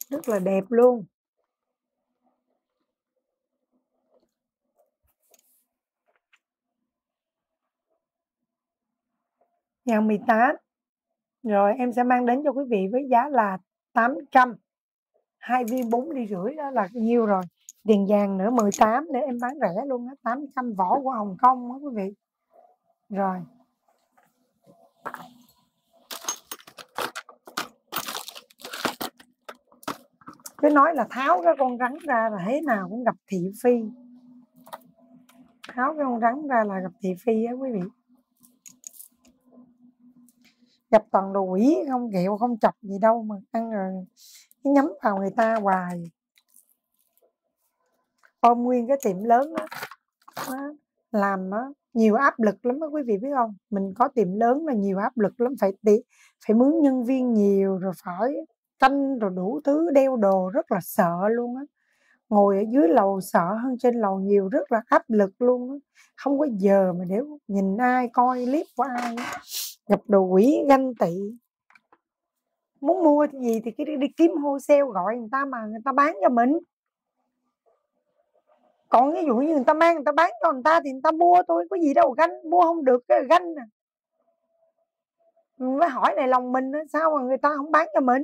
Rất là đẹp luôn. Nhẫn mười tám. Rồi em sẽ mang đến cho quý vị với giá là tám trăm. Hai viên bốn ly rưỡi đó là nhiêu rồi. Tiền vàng nữa mười tám để em bán rẻ luôn á, tám trăm vỏ của Hồng Kông đó quý vị. Rồi. Cứ nói là tháo cái con rắn ra là thế nào cũng gặp thị phi. Tháo cái con rắn ra là gặp thị phi á quý vị. Gặp toàn đồ quỷ không ghẹo không chọc gì đâu mà ăn rồi nhắm vào người ta hoài. Ôm nguyên cái tiệm lớn đó, đó, làm đó, nhiều áp lực lắm đó quý vị biết không. Mình có tiệm lớn là nhiều áp lực lắm, phải phải mướn nhân viên nhiều, rồi phải canh, rồi đủ thứ, đeo đồ rất là sợ luôn á. Ngồi ở dưới lầu sợ hơn trên lầu nhiều, rất là áp lực luôn á. Không có giờ mà để nhìn ai, coi clip của ai đó. Gặp đồ quỷ ganh tị. Muốn mua cái gì thì cứ đi, đi kiếm wholesale gọi người ta mà người ta bán cho mình. Còn ví dụ như người ta mang người ta bán cho người ta thì người ta mua thôi, có gì đâu ganh, mua không được cái ganh nè. Mới hỏi này lòng mình sao mà người ta không bán cho mình.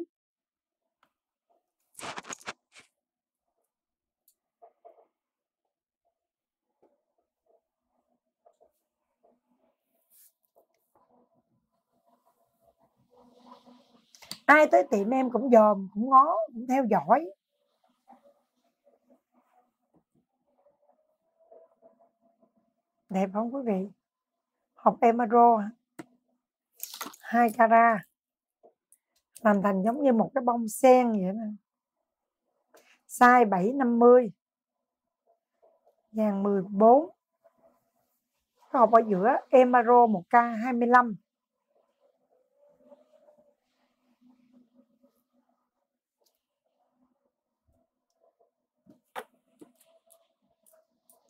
Ai tới tiệm em cũng dòm, cũng ngó, cũng theo dõi. Đẹp không quý vị? Hộp emerald hai carat, làm thành giống như một cái bông sen vậy nè. Size bảy năm mươi, vàng mười bốn. Cái hộp ở giữa emerald một k hai mươi lăm.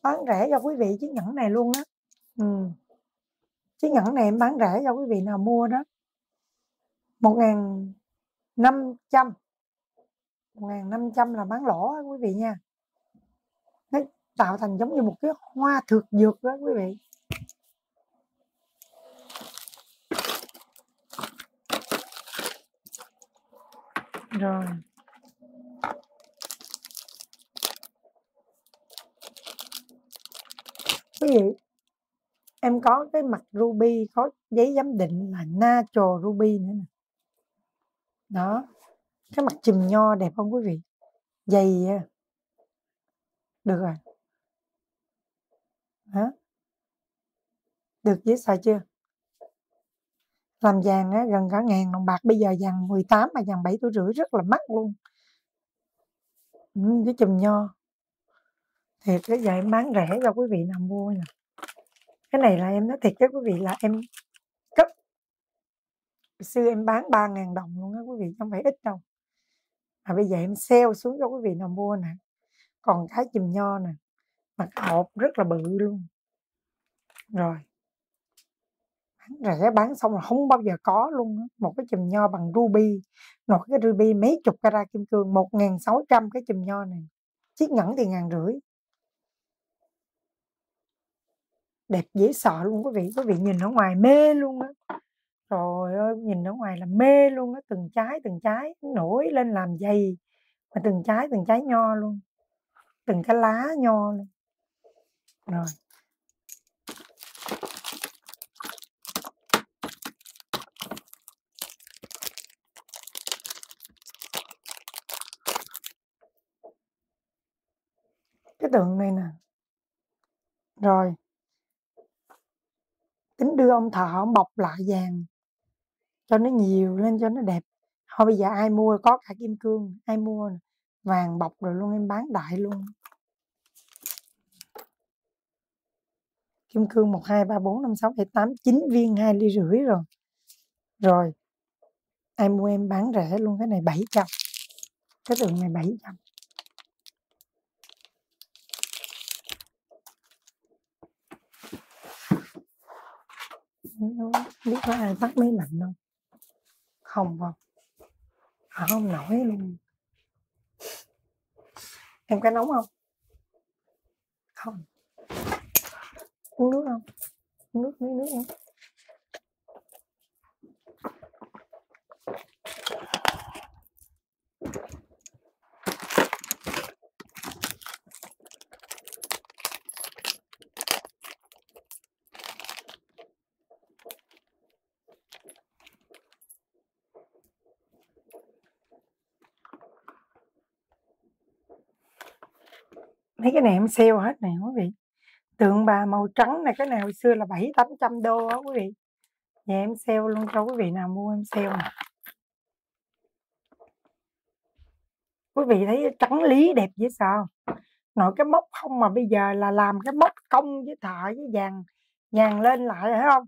Bán rẻ cho quý vị chiếc nhẫn này luôn á. Ừ. Chiếc nhẫn này em bán rẻ cho quý vị nào mua đó. một nghìn năm trăm. một nghìn năm trăm là bán lỗ đó, quý vị nha. Nó tạo thành giống như một cái hoa thược dược đó quý vị. Rồi. Quý vị, em có cái mặt ruby, có giấy giám định là natural ruby nữa nè. Đó, cái mặt chùm nho đẹp không quý vị? Dày à. Được rồi. Đó. Được dễ xài chưa? Làm vàng á, gần cả ngàn đồng bạc. Bây giờ vàng mười tám mà vàng bảy tuổi rưỡi rất là mắc luôn. Ừ, cái chùm nho thiệt cái vậy em bán rẻ cho quý vị nào mua nè. Cái này là em nói thiệt với quý vị là em cấp xưa em bán ba nghìn đồng luôn á quý vị, không phải ít đâu. Mà bây giờ em sale xuống cho quý vị nào mua nè. Còn cái chùm nho nè, mặt hộp rất là bự luôn. Rồi. Bán rẻ bán xong là không bao giờ có luôn á. Một cái chùm nho bằng ruby, một cái ruby mấy chục carat kim cương, một nghìn sáu trăm cái chùm nho này. Chiếc nhẫn thì ngàn rưỡi. Đẹp dễ sợ luôn quý vị. Quý vị nhìn ở ngoài mê luôn á. Trời ơi, nhìn ở ngoài là mê luôn á. Từng trái từng trái nổi lên làm dày. Mà từng trái từng trái nho luôn. Từng cái lá nho luôn. Rồi. cái tượng này nè. Rồi tính đưa ông thợ ông bọc lại vàng cho nó nhiều lên cho nó đẹp. Thôi bây giờ ai mua có cả kim cương, ai mua vàng bọc rồi luôn, em bán đại luôn. Kim cương một, hai, ba, bốn, năm, sáu, bảy, tám, chín viên hai ly rưỡi rồi. Rồi ai mua em bán rẻ luôn, cái này bảy trăm. Cái tượng này bảy trăm. Biết có ai tắt máy lạnh không? Không không à, không nổi luôn. Em có nóng không? Không. Uống nước không? Uống nước, uống nước không? Mấy cái này em sale hết này quý vị. Tượng bà màu trắng này, cái này hồi xưa là bảy tám trăm đô á quý vị. Nhà em sale luôn cho quý vị nào mua, em sale này. Quý vị thấy trắng lý đẹp dễ sao. Nội cái móc không mà bây giờ là làm cái móc cong với thợ với vàng, vàng lên lại thấy không?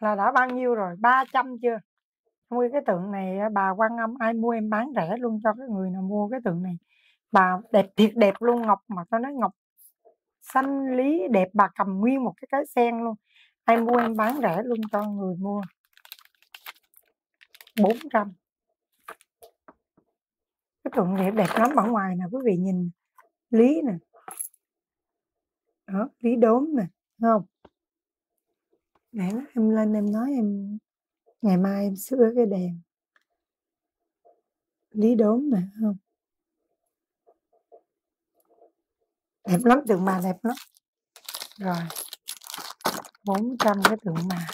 Là đã bao nhiêu rồi, ba trăm chưa? Mua cái tượng này bà Quan Âm, ai mua em bán rẻ luôn cho cái người nào mua cái tượng này. Bà đẹp thiệt đẹp luôn, ngọc mà tao nói ngọc xanh lý đẹp, bà cầm nguyên một cái cái sen luôn. Ai mua em bán rẻ luôn cho người mua. Bốn trăm. Cái tượng này đẹp lắm, ở ngoài nè quý vị nhìn lý nè. Đó, lý đốm nè, thấy không? Để em lên em nói em ngày mai em sửa cái đèn. Lý đốm nè, thấy không? Đẹp lắm, tượng mà đẹp lắm. Rồi bốn trăm cái tượng mà.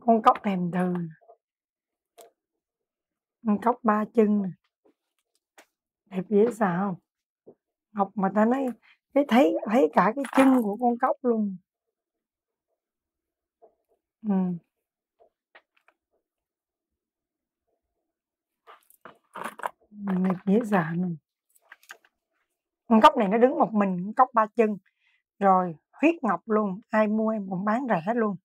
Con cốc hèm từ, con cốc ba chân này. Đẹp dễ sao. Ngọc mà ta nói cái thấy, thấy cả cái chân của con cốc luôn. Ừ. Dễ dạ luôn. Con cốc này nó đứng một mình, con cốc ba chân. Rồi huyết ngọc luôn, ai mua em cũng bán rẻ luôn.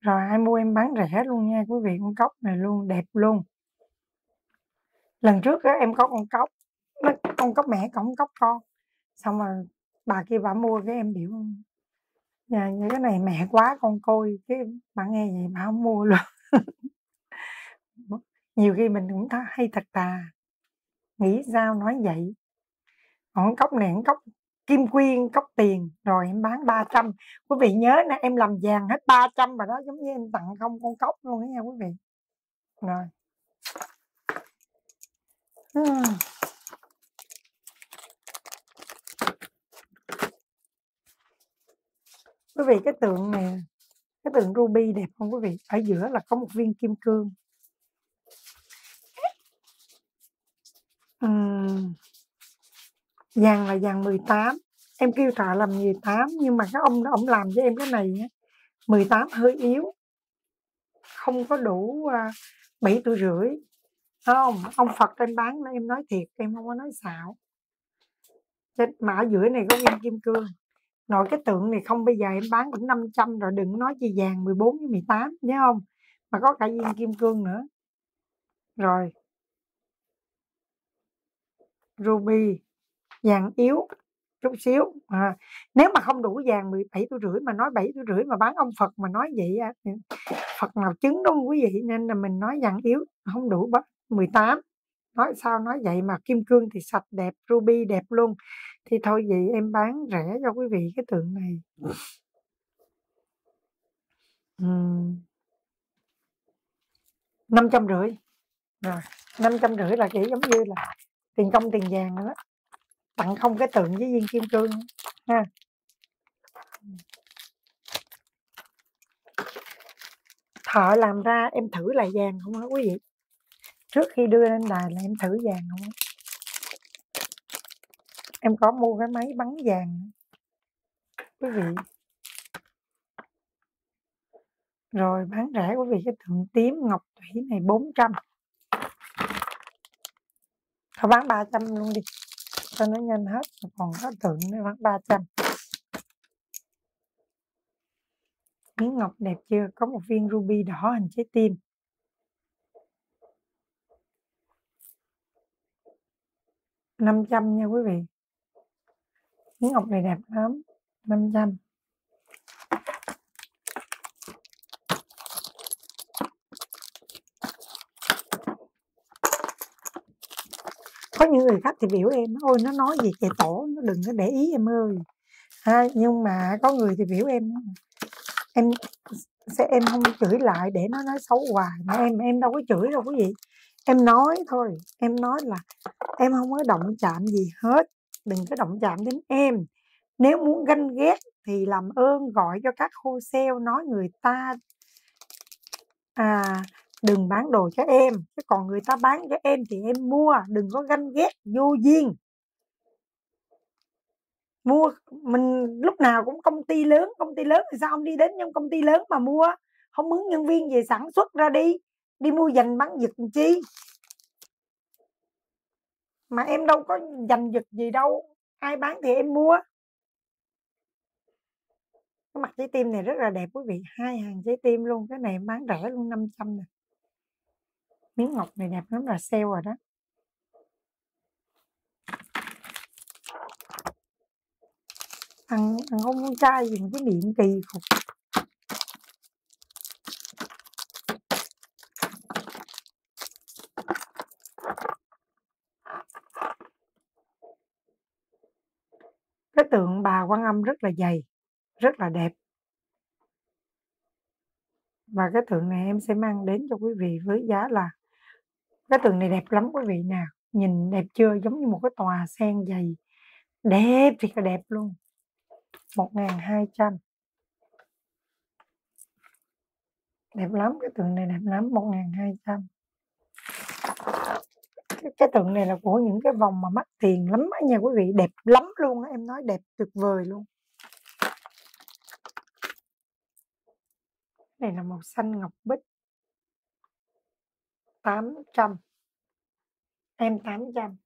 Rồi ai mua em bán rẻ luôn nha quý vị. Con cốc này luôn đẹp luôn. Lần trước đó, em có con cốc, con cốc mẹ còn cốc con. Xong rồi bà kia bà mua cái em biểu nhà, như cái này mẹ quá con côi, cái bà nghe vậy bà không mua luôn. Nhiều khi mình cũng thấy hay thật tà, nghĩ sao nói vậy. Còn cốc này cốc kim quyên, cốc tiền. Rồi em bán ba trăm. Quý vị nhớ nè, em làm vàng hết ba trăm rồi đó, giống như em tặng không con cốc luôn đó nha quý vị. Rồi uhm. Quý vị cái tượng này, cái tượng ruby đẹp không quý vị? Ở giữa là có một viên kim cương. Uhm, vàng là vàng mười tám. Em kêu thợ làm mười tám, nhưng mà cái ông đó ông làm cho em cái này mười tám hơi yếu, không có đủ bảy tuổi rưỡi. Không, ông Phật trên bán đó, em nói thiệt, em không có nói xạo. Mà ở giữa này có viên kim cương. Nội cái tượng này không, bây giờ em bán cũng năm trăm rồi, đừng nói chi vàng mười bốn với mười tám, nhớ không? Mà có cả viên kim cương nữa. Rồi ruby vàng yếu chút xíu à, nếu mà không đủ vàng mười bảy tuổi rưỡi, mà nói bảy tuổi rưỡi mà bán ông Phật mà nói vậy thì Phật nào chứng đúng không quý vị? Nên là mình nói vàng yếu không đủ mười tám. Nói sao nói vậy, mà kim cương thì sạch đẹp, ruby đẹp luôn. Thì thôi vậy em bán rẻ cho quý vị cái tượng này. uhm. năm trăm rưỡi. Rồi năm trăm rưỡi là chỉ giống như là tiền công tiền vàng nữa, tặng không cái tượng với viên kim cương ha. Thợ làm ra em thử lại vàng không hả quý vị? Trước khi đưa lên đài là em thử vàng không hả? Em có mua cái máy bắn vàng quý vị, rồi bán rẻ quý vị. Cái tượng tím ngọc thủy này bốn trăm, thợ bán ba trăm luôn đi cho nó nhanh hết, còn có tượng nó bán ba trăm. Miếng ngọc đẹp chưa, có một viên ruby đỏ hình trái tim. Năm trăm nha quý vị, miếng ngọc này đẹp lắm, năm trăm. Có những người khách thì biểu em, ôi nó nói gì chạy tổ, nó đừng có để ý em ơi ha. Nhưng mà có người thì biểu em, em sẽ em không chửi lại để nó nói xấu hoài. Mà em em đâu có chửi đâu quý vị, em nói thôi, em nói là em không có động chạm gì hết, đừng có động chạm đến em. Nếu muốn ganh ghét thì làm ơn gọi cho các wholesale nói người ta à, đừng bán đồ cho em, chứ còn người ta bán cho em thì em mua, đừng có ganh ghét vô duyên. Mua mình lúc nào cũng công ty lớn, công ty lớn thì sao không đi đến những công ty lớn mà mua, không mướn nhân viên về sản xuất ra đi, đi mua dành bán giật chi. Mà em đâu có dành giật gì đâu, ai bán thì em mua. Cái mặt trái tim này rất là đẹp quý vị, hai hàng trái tim luôn, cái này bán rẻ luôn năm trăm nè. Miếng ngọc này đẹp lắm, là sale rồi đó. Thằng, thằng ông con trai gì mà cái miệng kỳ phục. Cái tượng bà Quan Âm rất là dày, rất là đẹp. Và cái tượng này em sẽ mang đến cho quý vị với giá là, cái tượng này đẹp lắm quý vị nào, nhìn đẹp chưa, giống như một cái tòa sen dày, đẹp thì là đẹp luôn. Một nghìn hai trăm. Đẹp lắm, cái tượng này đẹp lắm, một nghìn hai trăm. Cái, cái tượng này là của những cái vòng mà mắc tiền lắm á nha quý vị, đẹp lắm luôn á, em nói đẹp tuyệt vời luôn. Này là màu xanh ngọc bích, tám trăm. Em tám trăm,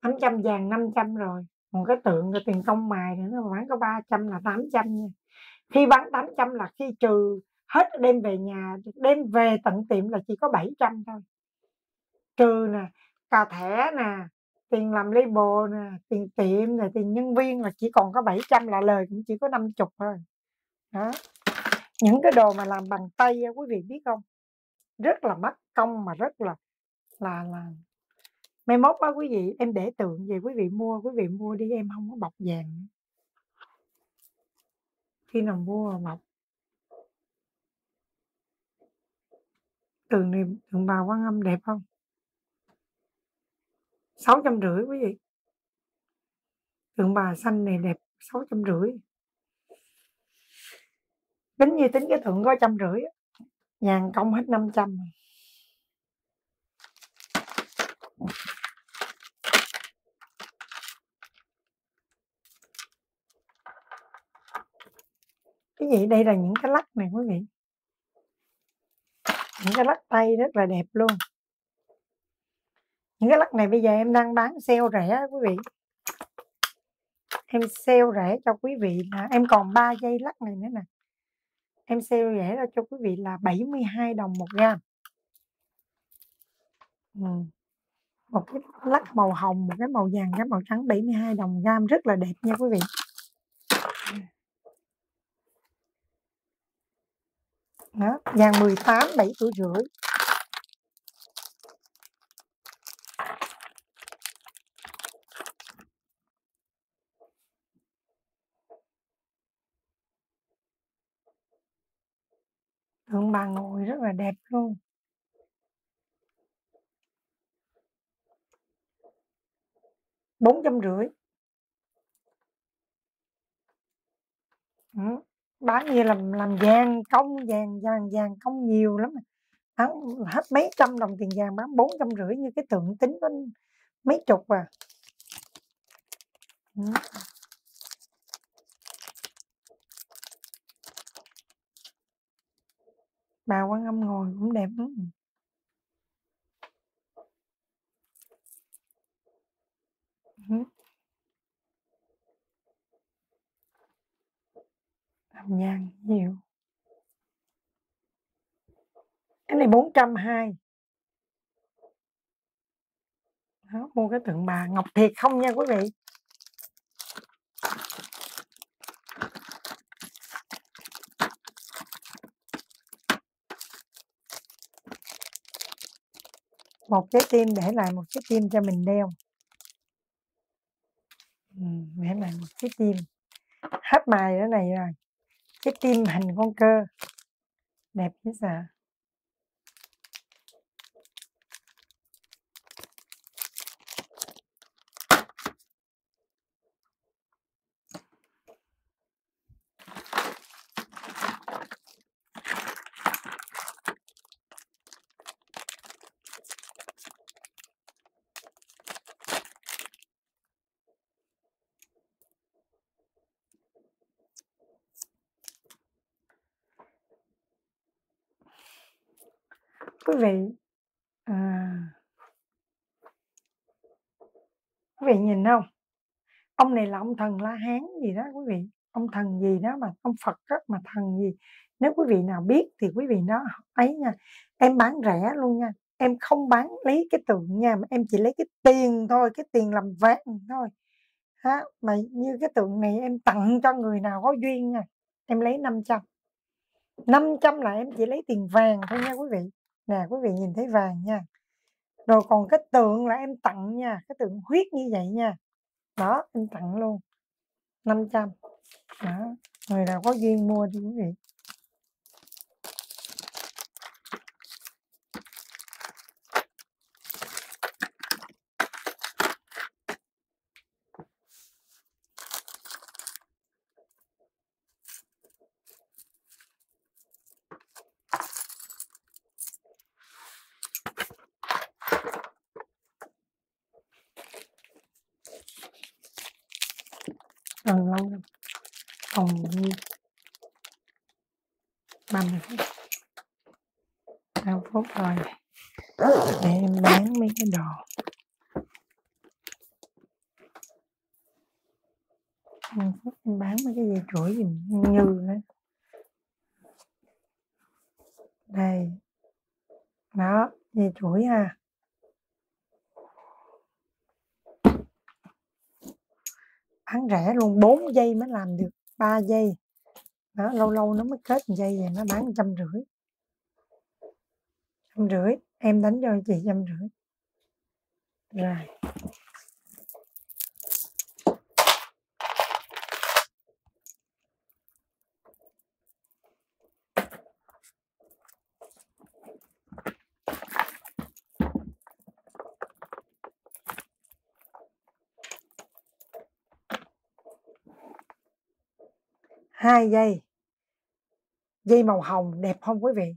tám trăm vàng, năm trăm rồi. Còn cái tượng cái tiền công mài nữa nó bán có ba trăm là tám trăm nha. Khi bán tám trăm là khi trừ hết đem về nhà, đem về tận tiệm là chỉ có bảy trăm thôi. Trừ nè, cà thẻ nè, tiền làm label nè, tiền tiệm nè, tiền nhân viên là chỉ còn có bảy trăm, là lời cũng chỉ có năm mươi thôi. Đó. Những cái đồ mà làm bằng tay quý vị biết không, rất là mất công mà rất là là là mai mốt á quý vị, em để tượng về quý vị mua, quý vị mua đi, em không có bọc vàng. Khi nào mua bọc tượng này, tượng bà Quan Âm đẹp không? Sáu trăm rưỡi quý vị, tượng bà xanh này đẹp, sáu trăm rưỡi. Tính như tính cái thượng có trăm rưỡi, nhàn công hết năm trăm. Cái gì đây là những cái lắc này quý vị, những cái lắc tay rất là đẹp luôn. Những cái lắc này bây giờ em đang bán sale rẻ quý vị, em sale rẻ cho quý vị là em còn ba dây lắc này nữa nè. Em sale rẻ ra cho quý vị là bảy mươi hai đồng một gam. Ừ. Một cái lắc màu hồng, một cái màu vàng, cái màu trắng, bảy mươi hai đồng một gam, rất là đẹp nha quý vị. Đó, vàng mười tám, bảy tuổi rưỡi. Tượng bà ngồi rất là đẹp luôn. bốn trăm rưỡi. Bán như làm làm vàng công, vàng vàng vàng công nhiều lắm, bán hết mấy trăm đồng tiền vàng, bán bốn trăm rưỡi như cái tượng tính có mấy chục à. Ừ. Bà Quan Âm ngồi cũng đẹp lắm. Ừ. Làm nhang nhiều. Cái này bốn trăm hai mươi. Đó, mua cái tượng bà ngọc thiệt không nha quý vị. Một trái tim để lại một trái tim cho mình đeo. Ừ, để lại một trái tim. Hết bài nữa này rồi. Trái tim hình con cơ. Đẹp chứ sao. Quý vị, à, quý vị nhìn không? Ông này là ông thần La Hán gì đó quý vị, ông thần gì đó mà ông Phật đó, mà thần gì. Nếu quý vị nào biết thì quý vị nó ấy nha. Em bán rẻ luôn nha, em không bán lấy cái tượng nha, mà em chỉ lấy cái tiền thôi, cái tiền làm vàng thôi. Hả? Mà như cái tượng này em tặng cho người nào có duyên nha, em lấy năm trăm. năm trăm là em chỉ lấy tiền vàng thôi nha quý vị. Nè quý vị nhìn thấy vàng nha. Rồi còn cái tượng là em tặng nha. Cái tượng huyết như vậy nha. Đó em tặng luôn năm trăm. Đó. Người nào có duyên mua đi quý vị. Còn lâu lắm. Còn ba mươi phút năm phút rồi. Để em bán mấy cái đồ. năm phút em bán mấy cái dây chuỗi gì như đấy. Đây. Đó. Dây chuỗi ha. Bán rẻ luôn, bốn giây mới làm được ba giây. Đó, lâu lâu nó mới kết dây vậy, nó bán một trăm rưỡi. một trăm rưỡi, em đánh cho chị một trăm rưỡi. Rồi. hai dây. Dây màu hồng đẹp không quý vị?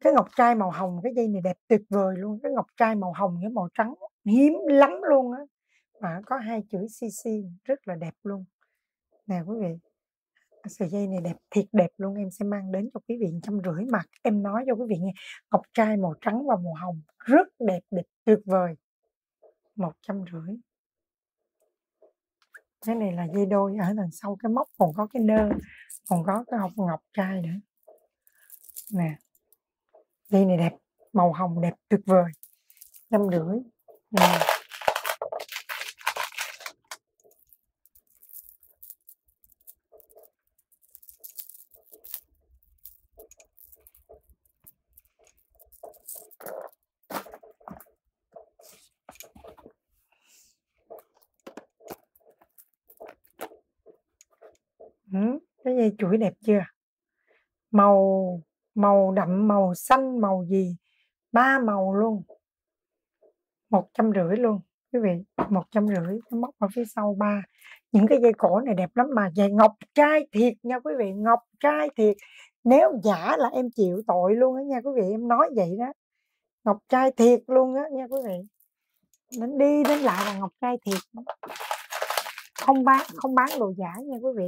Cái ngọc trai màu hồng, cái dây này đẹp tuyệt vời luôn. Cái ngọc trai màu hồng với màu trắng hiếm lắm luôn á. Mà có hai chữ xê xê rất là đẹp luôn. Nè quý vị. Sợi dây này đẹp thiệt đẹp luôn, em sẽ mang đến cho quý vị một trăm rưỡi mặt. Em nói cho quý vị nghe, ngọc trai màu trắng và màu hồng rất đẹp đẹp tuyệt vời. một trăm rưỡi. Cái này là dây đôi, ở đằng sau cái móc còn có cái nơ, còn có cái hộp ngọc trai nữa. Nè. Dây này đẹp, màu hồng đẹp tuyệt vời. một trăm rưỡi. Nè. Cái dây chuỗi đẹp chưa? Màu màu đậm, màu xanh, màu gì, ba màu luôn. một trăm rưỡi luôn. quý vị, một trăm rưỡi móc ở phía sau ba. Những cái dây cổ này đẹp lắm mà, dây ngọc trai thiệt nha quý vị, ngọc trai thiệt. Nếu giả là em chịu tội luôn á nha quý vị, em nói vậy đó, ngọc trai thiệt luôn á nha quý vị. Đến đi đến lại là ngọc trai thiệt, không bán không bán đồ giả nha quý vị.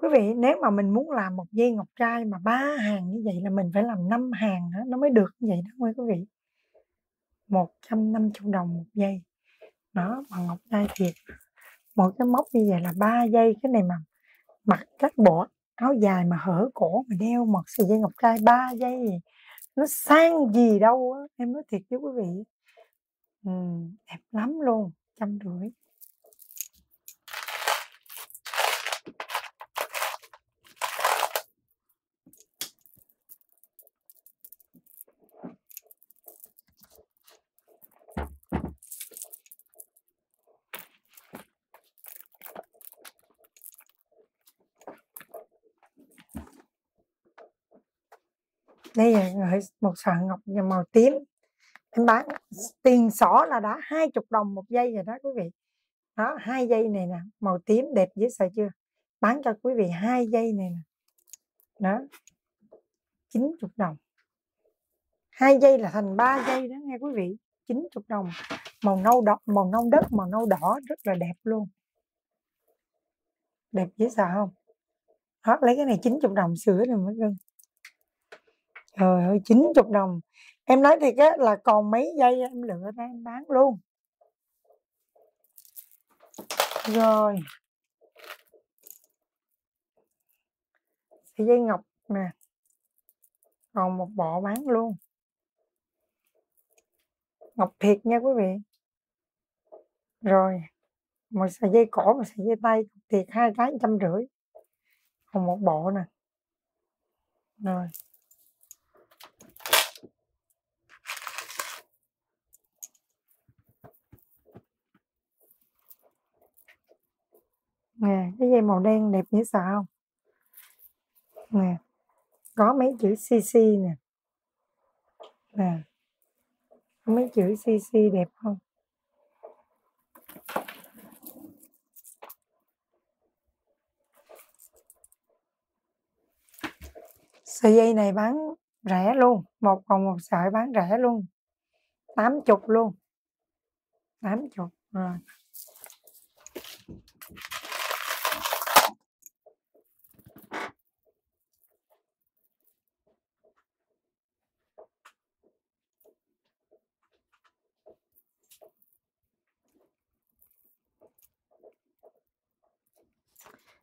Quý vị, nếu mà mình muốn làm một dây ngọc trai mà ba hàng như vậy là mình phải làm năm hàng đó, nó mới được như vậy đó quý vị. một trăm năm mươi đồng một dây. Đó, bằng ngọc trai thiệt. Một cái móc như vậy là ba dây. Cái này mà mặc các bộ áo dài mà hở cổ mà đeo một sợi dây ngọc trai ba dây gì, nó sang gì đâu á, em nói thiệt chứ quý vị. Ừ, đẹp lắm luôn, trăm rưỡi. Đây là một sợi ngọc màu tím. Em bán tiền xỏ là đã hai mươi đồng một dây rồi đó quý vị. Đó, hai dây này nè, màu tím đẹp dễ sợ chưa? Bán cho quý vị hai dây này nè. Đó. chín mươi đồng. Hai dây là thành ba dây đó nghe quý vị, chín mươi đồng. Màu nâu đỏ, màu nâu đất, màu nâu đỏ rất là đẹp luôn. Đẹp dễ sợ không? Đó, lấy cái này chín mươi đồng sửa rồi mới cưng. Trời ơi, chín mươi đồng. Em nói thiệt á, là còn mấy giây em lựa ra em bán luôn. Rồi. Thì dây ngọc nè, còn một bộ bán luôn. Ngọc thiệt nha quý vị. Rồi. Một sợi dây cổ, một sợi dây tay thiệt, hai cái một trăm rưỡi. Còn một bộ nè. Rồi. Nè, cái dây màu đen đẹp như sao không? Nè, có mấy chữ xê xê nè. Nè, có mấy chữ xê xê đẹp không? Sợi dây này bán rẻ luôn. Một còn một sợi bán rẻ luôn, tám mươi luôn. Tám mươi rồi.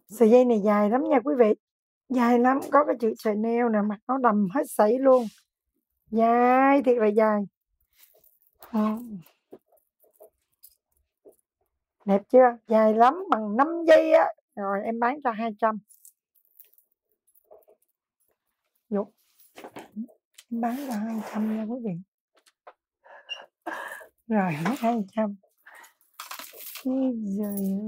Sợi dây này dài lắm nha quý vị, dài lắm, có cái chữ sợi neo nè, mặt nó đầm hết sảy luôn, dài thiệt là dài. À, đẹp chưa, dài lắm, bằng năm giây á. Rồi em bán cho hai trăm. Dục em bán cho hai trăm nha quý vị. Rồi mất hai trăm. Trời ơi,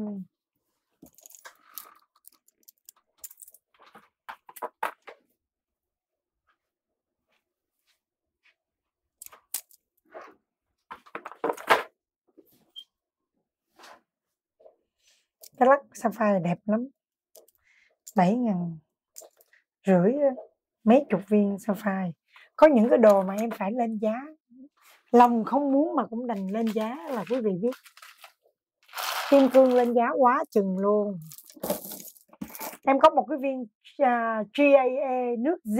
cái lắc sapphire đẹp lắm, bảy ngàn rưỡi mấy chục viên sapphire. Có những cái đồ mà em phải lên giá, lòng không muốn mà cũng đành lên giá, là quý vị biết. Kim cương lên giá quá chừng luôn. Em có một cái viên uh, giê a a nước G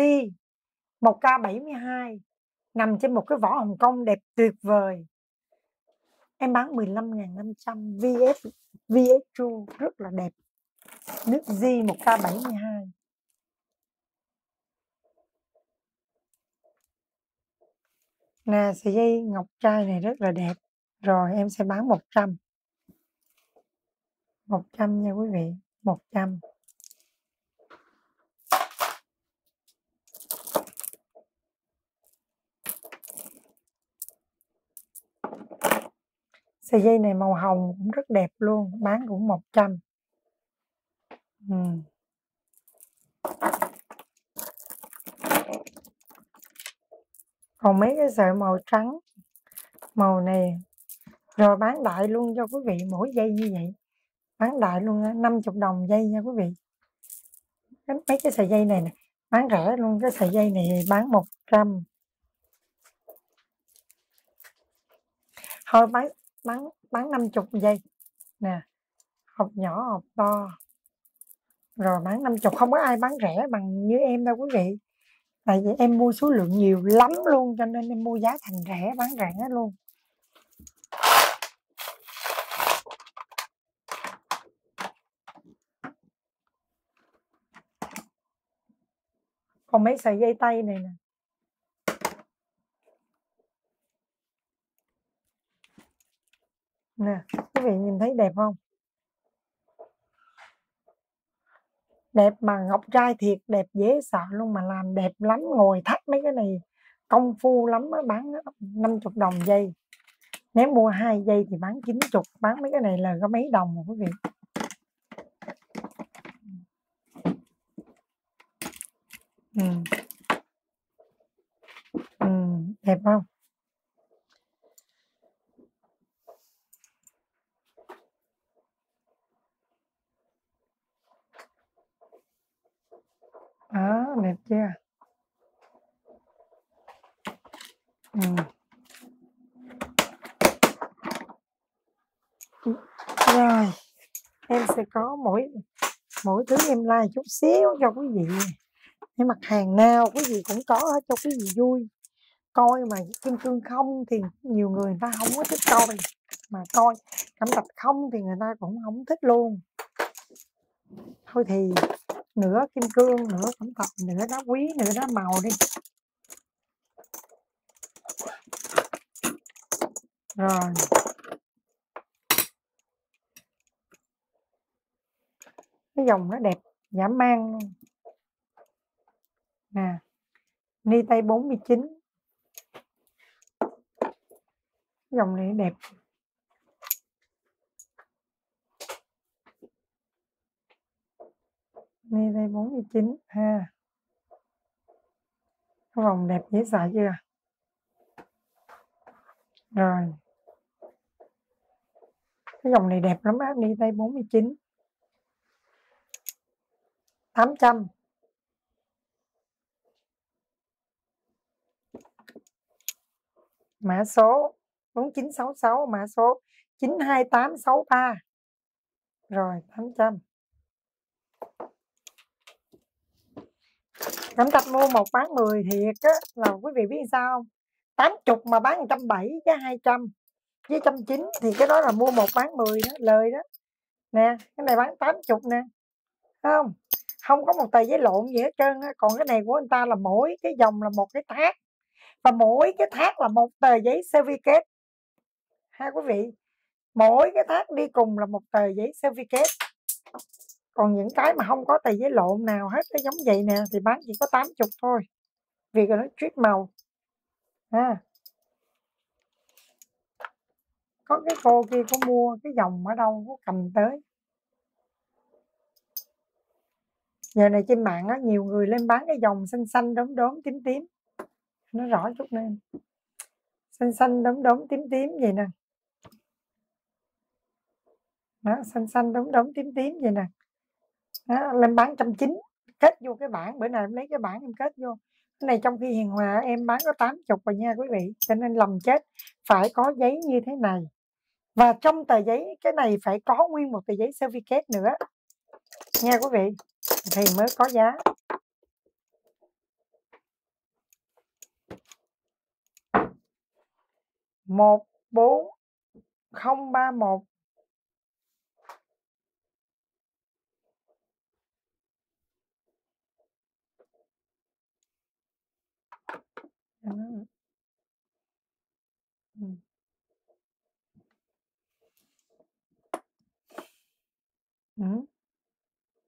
một k bảy mươi hai nằm trên một cái vỏ Hồng Kông đẹp tuyệt vời. Em bán mười lăm ngàn năm trăm. vê ép vê ép hai rất là đẹp. Nước G một k bảy mươi hai. Nè, sợi dây ngọc trai này rất là đẹp. Rồi em sẽ bán một trăm. một trăm nha quý vị. một trăm. Sợi dây này màu hồng cũng rất đẹp luôn, bán cũng một trăm. Ừ. Còn mấy cái sợi màu trắng, màu này rồi bán đại luôn cho quý vị, mỗi dây như vậy bán đại luôn đó, năm mươi đồng dây nha quý vị. Mấy cái sợi dây này nè bán rẻ luôn, cái sợi dây này bán một trăm. Thôi bán bán bán năm mươi dây nè, hộp nhỏ hộp to rồi bán năm mươi, không có ai bán rẻ bằng như em đâu quý vị. Tại vì em mua số lượng nhiều lắm luôn cho nên em mua giá thành rẻ, bán rẻ luôn. Còn mấy sợi dây tay này nè, nè quý vị nhìn thấy đẹp không? Đẹp mà ngọc trai thiệt, đẹp dễ sợ luôn, mà làm đẹp lắm, ngồi thắt mấy cái này công phu lắm á, bán năm mươi đồng dây. Nếu mua hai dây thì bán chín mươi, bán mấy cái này là có mấy đồng rồi quý vị. Ừ. Ừ, đẹp không? Đó, đẹp chưa? Ừ. Rồi, em sẽ có mỗi mỗi thứ em like chút xíu cho quý vị. Cái mặt hàng nào quý vị cũng có hết cho quý vị vui. Coi mà kim cương không thì nhiều người, người ta không có thích coi, mà coi cẩm thạch không thì người ta cũng không thích luôn. Thôi thì nửa kim cương, nửa cẩm thạch, nửa đá quý, nửa đá màu đi. Rồi. Cái dòng nó đẹp dã man luôn. Nè, ni tay bốn mươi chín. Dòng này đẹp. Ni tay bốn mươi chín ha. Cái vòng đẹp dễ sợ chưa? Rồi. Cái dòng này đẹp lắm á, ni tay bốn mươi chín. tám trăm. Mã số bốn chín sáu sáu, mã số chín hai tám sáu ba. Rồi, tám trăm. Cẩm thạch mua một bán mười thiệt á, là quý vị biết sao không? tám mươi mà bán một trăm bảy mươi chứ hai trăm với một trăm chín mươi thì cái đó là mua một bán mười đó, lời đó. Nè, cái này bán tám mươi nè. Thấy không? Không có một tờ giấy lộn gì hết trơn á, còn cái này của người ta là mỗi cái dòng là một cái thác. Và mỗi cái thác là một tờ giấy certificate. Ha quý vị, mỗi cái thác đi cùng là một tờ giấy certificate. Còn những cái mà không có tờ giấy lộn nào hết, cái giống vậy nè thì bán chỉ có tám mươi thôi. Vì nó trip màu. À. Có cái cô kia có mua cái dòng ở đâu có cầm tới. Giờ này trên mạng á, nhiều người lên bán cái dòng xanh xanh đốm đốm tím tím. Nó rõ chút nữa, xanh xanh đốm đốm tím tím vậy nè. Đó, xanh xanh đốm đốm tím tím vậy nè. Đó, lên bán một trăm chín mươi, kết vô cái bảng, bữa nay em lấy cái bảng em kết vô. Cái này trong khi Hiền Hòa em bán có tám mươi rồi nha quý vị, cho nên lầm chết. Phải có giấy như thế này. Và trong tờ giấy cái này phải có nguyên một tờ giấy certificate nữa. Nha quý vị, thì mới có giá. một bốn không ba một.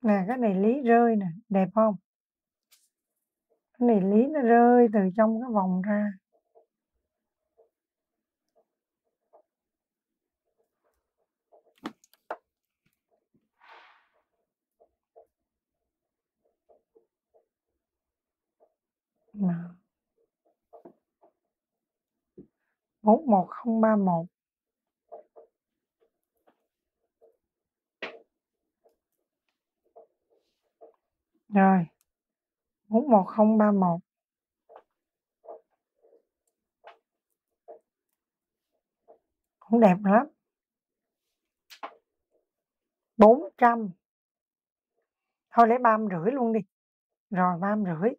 Là cái này lý rơi nè, đẹp không? Cái này lý nó rơi từ trong cái vòng ra. bốn một không ba một. Rồi. bốn một không ba một. Cũng đẹp lắm. bốn trăm. Thôi lấy ba trăm rưỡi luôn đi. Rồi ba trăm rưỡi.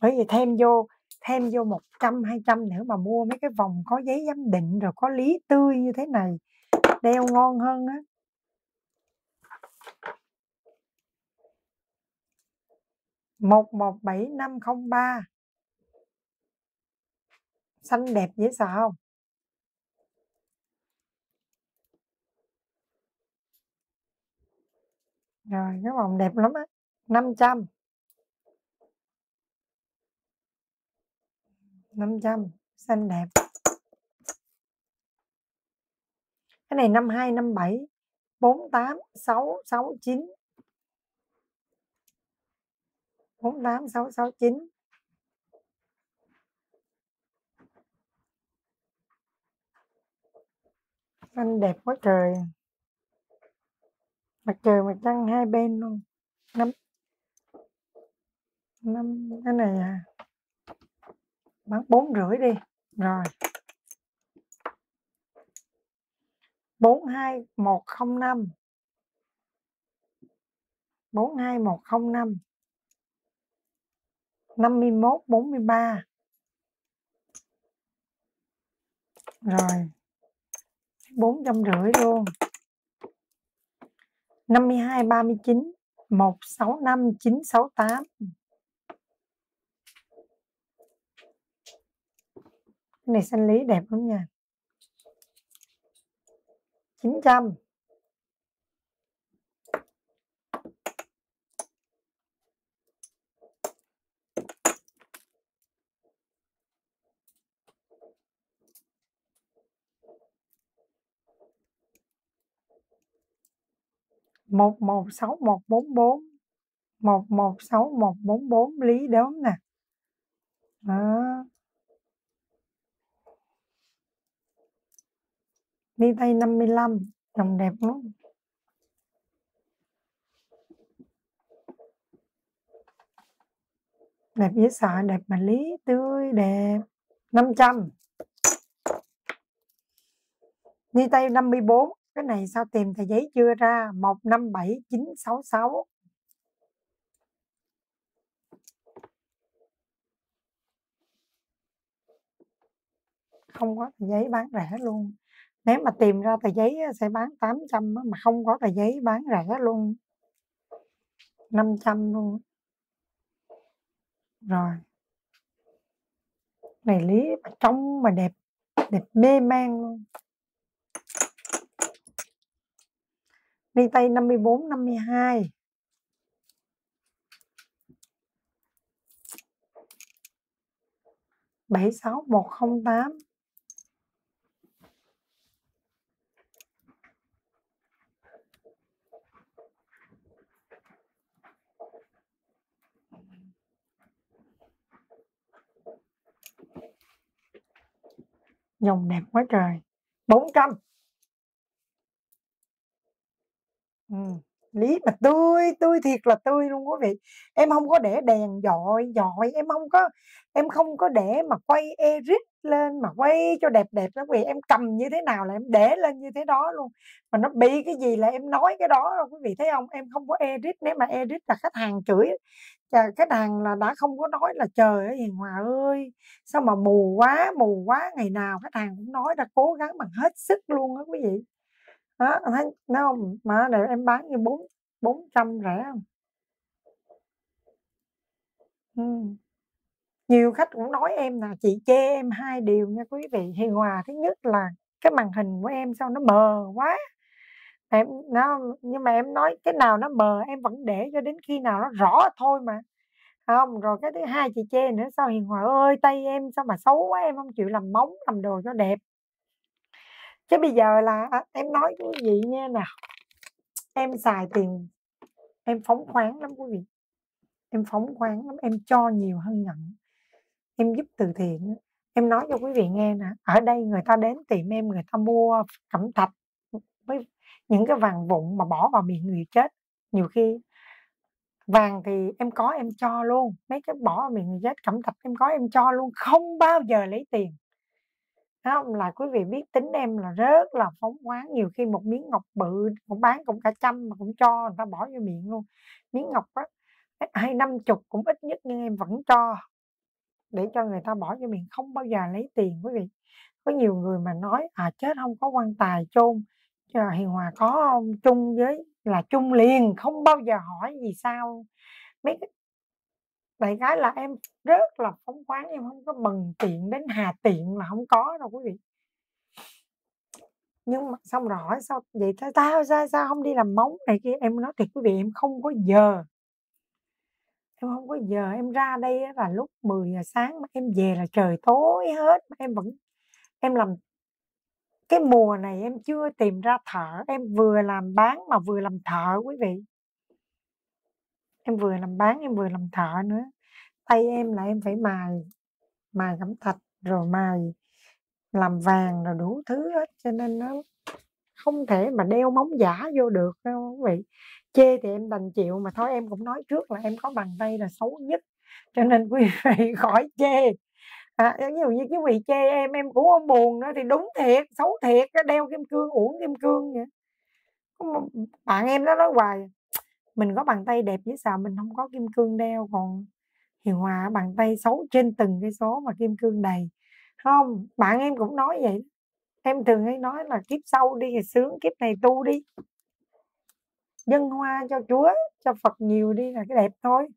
Bởi vì thêm vô thêm vô một trăm hai trăm nữa mà mua mấy cái vòng có giấy giám định rồi có lý tươi như thế này đeo ngon hơn á. một một bảy năm không ba. Xanh đẹp dễ sợ không? Rồi cái vòng đẹp lắm á. năm trăm. năm trăm, xanh đẹp. Cái này năm hai năm bảy bốn tám sáu sáu chín. bốn tám sáu sáu chín. Xanh đẹp quá trời. Mặt trời mặt trăng hai bên luôn. Năm. Năm cái này à. Bán bốn rưỡi đi. Rồi bốn hai một không năm. Bốn hai một không năm. Năm mươi mốt bốn mươi ba. Rồi bốn trăm rưỡi luôn. Năm mươi hai ba mươi chín. Một sáu năm chín sáu tám. Cái này xanh lý đẹp lắm nha. chín trăm. một một sáu một bốn bốn. một một sáu một bốn bốn lý đốm nè. Đó. Đi tay năm mươi lăm, dòng đẹp lắm. Đẹp dễ sợ, đẹp mà lý tươi đẹp. năm trăm. Đi tay năm mươi bốn, cái này sao tìm tờ giấy chưa ra. một năm bảy chín sáu sáu. Không có tờ giấy bán rẻ luôn. Nếu mà tìm ra tờ giấy sẽ bán tám trăm, mà không có tờ giấy bán rẻ luôn. năm trăm luôn. Rồi. Này lý trong mà đẹp, đẹp mê man luôn. Đi tay năm mươi bốn năm mươi hai. bảy sáu một không tám. Dòng đẹp quá trời. bốn trăm. Ừ. Lý mà tươi, tươi thiệt là tươi luôn quý vị. Em không có để đèn dọi dọi, em không có em không có để mà quay eric lên mà quay cho đẹp đẹp đó quý vị. Em cầm như thế nào là em để lên như thế đó luôn. Mà nó bị cái gì là em nói cái đó rồi quý vị thấy không? Em không có eric, nếu mà eric là khách hàng chửi. Khách hàng là đã không có nói là trời ơi Hiền Hòa ơi, sao mà mù quá, mù quá ngày nào khách hàng cũng nói, đã cố gắng bằng hết sức luôn đó quý vị. Đó, thấy không? Mà để em bán như bốn bốn trăm rẻ không? Ừ. Nhiều khách cũng nói em là chị chê em hai điều nha quý vị. Hiền Hòa, thứ nhất là cái màn hình của em sao nó mờ quá. em nó, nhưng mà em nói cái nào nó mờ em vẫn để cho đến khi nào nó rõ thôi mà. Không, rồi cái thứ hai chị chê nữa, sao Hiền Hòa ơi tay em sao mà xấu quá, em không chịu làm móng làm đồ cho đẹp. Chứ bây giờ là em nói quý vị nha nè, em xài tiền em phóng khoáng lắm quý vị, em phóng khoáng lắm, em cho nhiều hơn nhận, em giúp từ thiện. Em nói cho quý vị nghe nè, ở đây người ta đến tìm em, người ta mua cẩm thạch với những cái vàng vụn mà bỏ vào miệng người chết. Nhiều khi vàng thì em có em cho luôn, mấy cái bỏ vào miệng người chết, cẩm thạch em có em cho luôn, không bao giờ lấy tiền. Đó, là quý vị biết tính em là rất là phóng khoáng. Nhiều khi một miếng ngọc bự cũng bán cũng cả trăm mà cũng cho người ta bỏ vô miệng luôn. Miếng ngọc á hay năm chục cũng ít nhất, nhưng em vẫn cho để cho người ta bỏ vô miệng, không bao giờ lấy tiền quý vị. Có nhiều người mà nói à chết không có quan tài chôn, Hiền Hòa có không, chung với là chung liền, không bao giờ hỏi vì sao. Mấy cái đại cái là em rất là phóng khoáng, em không có bần tiện đến hà tiện là không có đâu quý vị. Nhưng mà xong rồi hỏi sao vậy, tao sao sao không đi làm móng này kia. Em nói thiệt quý vị, em không có giờ, em không có giờ. Em ra đây là lúc mười giờ sáng mà em về là trời tối hết, mà em vẫn em làm. Cái mùa này em chưa tìm ra thợ, em vừa làm bán mà vừa làm thợ quý vị. Em vừa làm bán, em vừa làm thợ nữa. Tay em là em phải mài, mài cẩm thạch, rồi mài làm vàng, rồi đủ thứ hết. Cho nên nó không thể mà đeo móng giả vô được đâu quý vị. Chê thì em đành chịu, mà thôi em cũng nói trước là em có bàn tay là xấu nhất. Cho nên quý vị khỏi chê. À, ví dụ như cái vị chê em, em cũng không buồn nữa. Thì đúng thiệt, xấu thiệt, đeo kim cương, uổng kim cương vậy. Bạn em nó nói hoài, mình có bàn tay đẹp với sao mình không có kim cương đeo, còn Hiền Hòa bàn tay xấu trên từng cái số mà kim cương đầy. Không, bạn em cũng nói vậy. Em thường hay nói là kiếp sau đi thì sướng, kiếp này tu đi, dân hoa cho Chúa, cho Phật nhiều đi là cái đẹp thôi.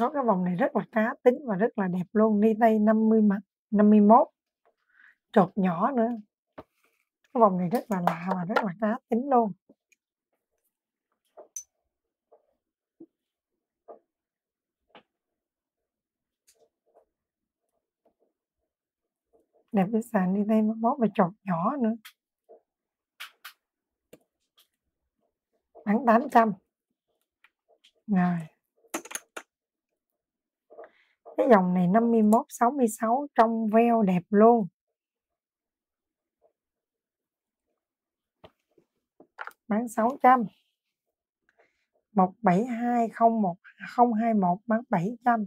Có cái vòng này rất là cá tính và rất là đẹp luôn. Ni tây năm mươi, năm mươi mốt, trột nhỏ nữa. Cái vòng này rất là lạ và rất là cá tính luôn. Đẹp cái sàn ni tây năm mươi mốt và trột nhỏ nữa. Bán tám trăm. Rồi. Cái dòng này năm mươi mốt, sáu mươi sáu trong veo đẹp luôn. Bán sáu trăm. một bảy hai không một không hai một bán bảy trăm.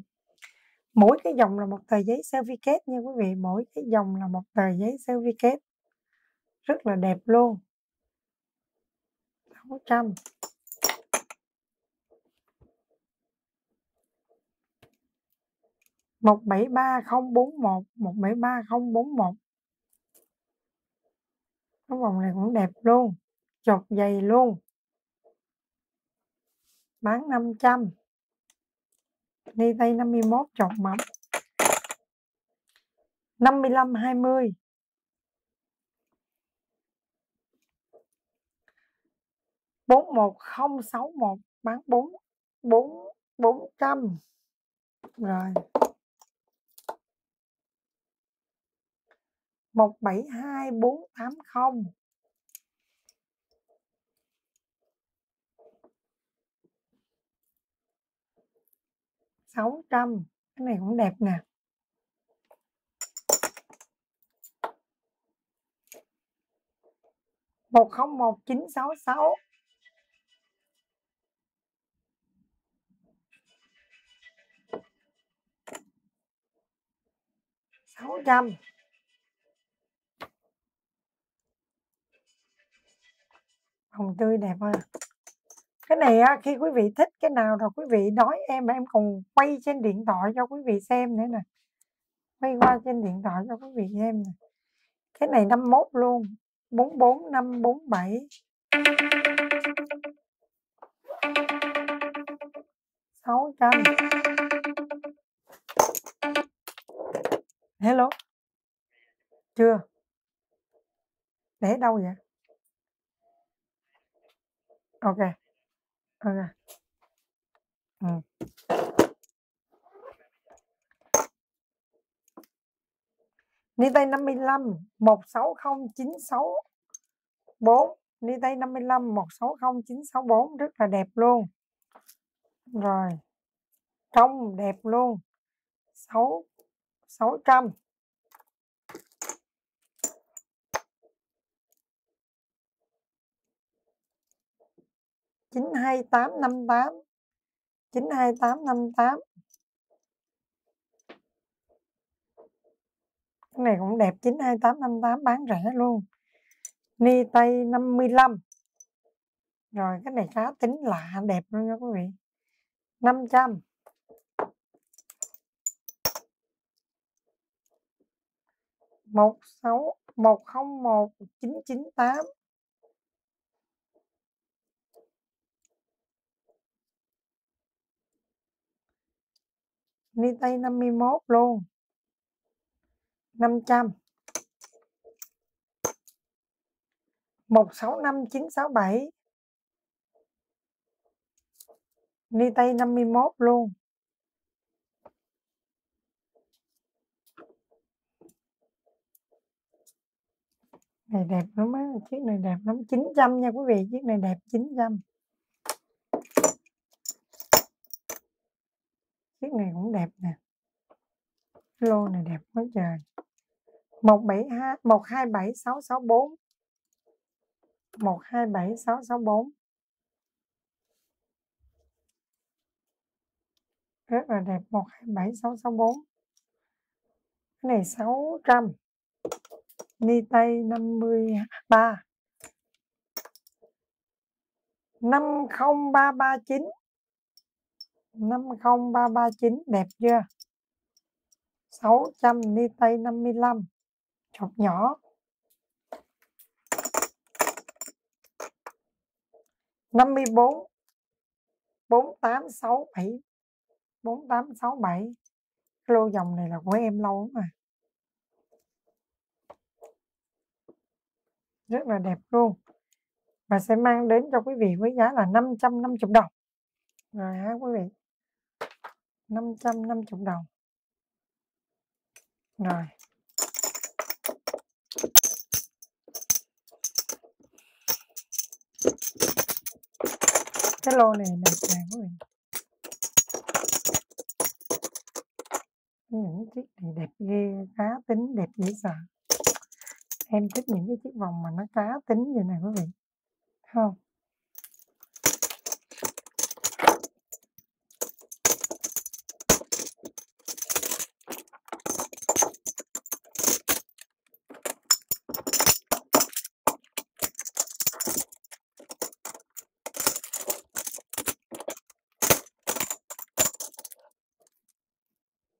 Mỗi cái dòng là một tờ giấy certificate nha quý vị, mỗi cái dòng là một tờ giấy certificate. Rất là đẹp luôn. sáu trăm. một bảy ba không bốn một, một bảy ba không bốn một. Cái vòng này cũng đẹp luôn, chột dày luôn. Bán năm trăm. Ni tây năm mươi mốt chột mỏng. năm mươi lăm hai mươi. bốn một không sáu một bán bốn bốn bốn trăm. Rồi. một bảy hai bốn tám không. sáu trăm. Cái này cũng đẹp nè. một không một chín sáu sáu. sáu trăm. Hồng tươi đẹp ha. Cái này á, khi quý vị thích cái nào rồi quý vị nói em, em còn quay trên điện thoại cho quý vị xem nữa nè. Quay qua trên điện thoại cho quý vị xem nè. Cái này năm mươi mốt luôn, bốn bốn năm bốn bảy. sáu trăm. Hello. Chưa. Để đâu vậy? Ok. Ok. Ừ. Ni tay năm mươi lăm một sáu không chín sáu bốn. Ni tay năm mươi lăm một sáu không chín sáu bốn rất là đẹp luôn. Rồi. Trong đẹp luôn. sáu sáu trăm. chín hai tám năm tám. chín hai tám năm tám. Cái này cũng đẹp, chín hai tám năm tám bán rẻ luôn. Ni tay năm mươi lăm. Rồi cái này cá tính lạ đẹp luôn nha quý vị. năm trăm. một sáu một không một chín chín tám. Ni tay năm mươi mốt luôn. năm trăm. một sáu năm chín sáu bảy. Ni tay năm mươi mốt luôn. Này đẹp lắm á, chiếc này đẹp lắm, chín trăm nha quý vị, chiếc này đẹp chín trăm. Chiếc này cũng đẹp nè. Lô này đẹp quá trời. một bảy hai một hai bảy sáu sáu bốn. một hai bảy sáu sáu bốn. Rất là đẹp, một hai bảy sáu sáu bốn. Cái này sáu trăm. Ni tay năm mươi ba. năm không ba ba chín. năm không ba ba chín đẹp chưa? sáu trăm. Ni tay năm mươi lăm. Chọc nhỏ. năm mươi bốn. bốn tám sáu bảy. bốn tám sáu bảy. Lô dòng này là của em lâu lắm rồi. Rất là đẹp luôn. Và sẽ mang đến cho quý vị với giá là năm trăm năm mươi đồng. Rồi hả quý vị. năm trăm năm mươi đồng. Rồi. Cái lô này đẹp nè quý vị. Những chiếc này đẹp ghê, cá tính đẹp dễ sợ. Em thích những cái chiếc vòng mà nó cá tính vậy này quý vị. Không.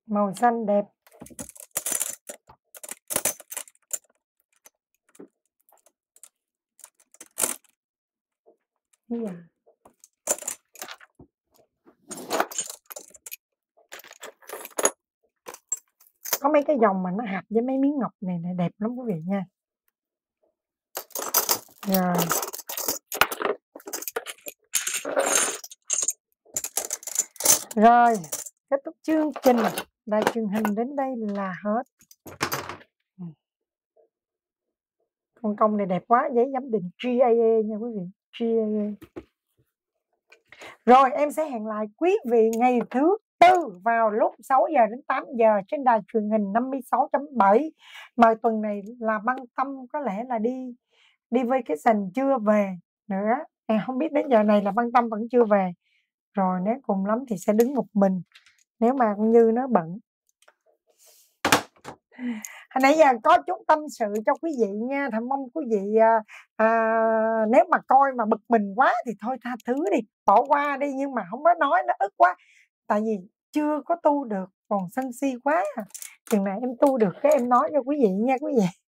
Màu xanh đẹp. Yeah. Có mấy cái dòng mà nó hạt với mấy miếng ngọc này, này đẹp lắm quý vị nha. Rồi. Rồi, kết thúc chương trình. Đài truyền hình đến đây là hết. Con công này đẹp quá, giấy giám định a vê a nha quý vị. a vê a. Rồi em sẽ hẹn lại quý vị ngày thứ tư vào lúc sáu giờ đến tám giờ trên đài truyền hình năm mươi sáu chấm bảy. Mà tuần này là Băng Tâm có lẽ là đi đi vacation chưa về nữa. Em không biết đến giờ này là Băng Tâm vẫn chưa về. Rồi nếu cùng lắm thì sẽ đứng một mình. Nếu mà cũng như nó bận. Hồi nãy giờ có chút tâm sự cho quý vị nha. Thầm mong quý vị à, à, nếu mà coi mà bực mình quá thì thôi tha thứ đi, bỏ qua đi. Nhưng mà không có nói, nó ức quá. Tại vì chưa có tu được, còn sân si quá à. Chừng này em tu được cái em nói cho quý vị nha quý vị.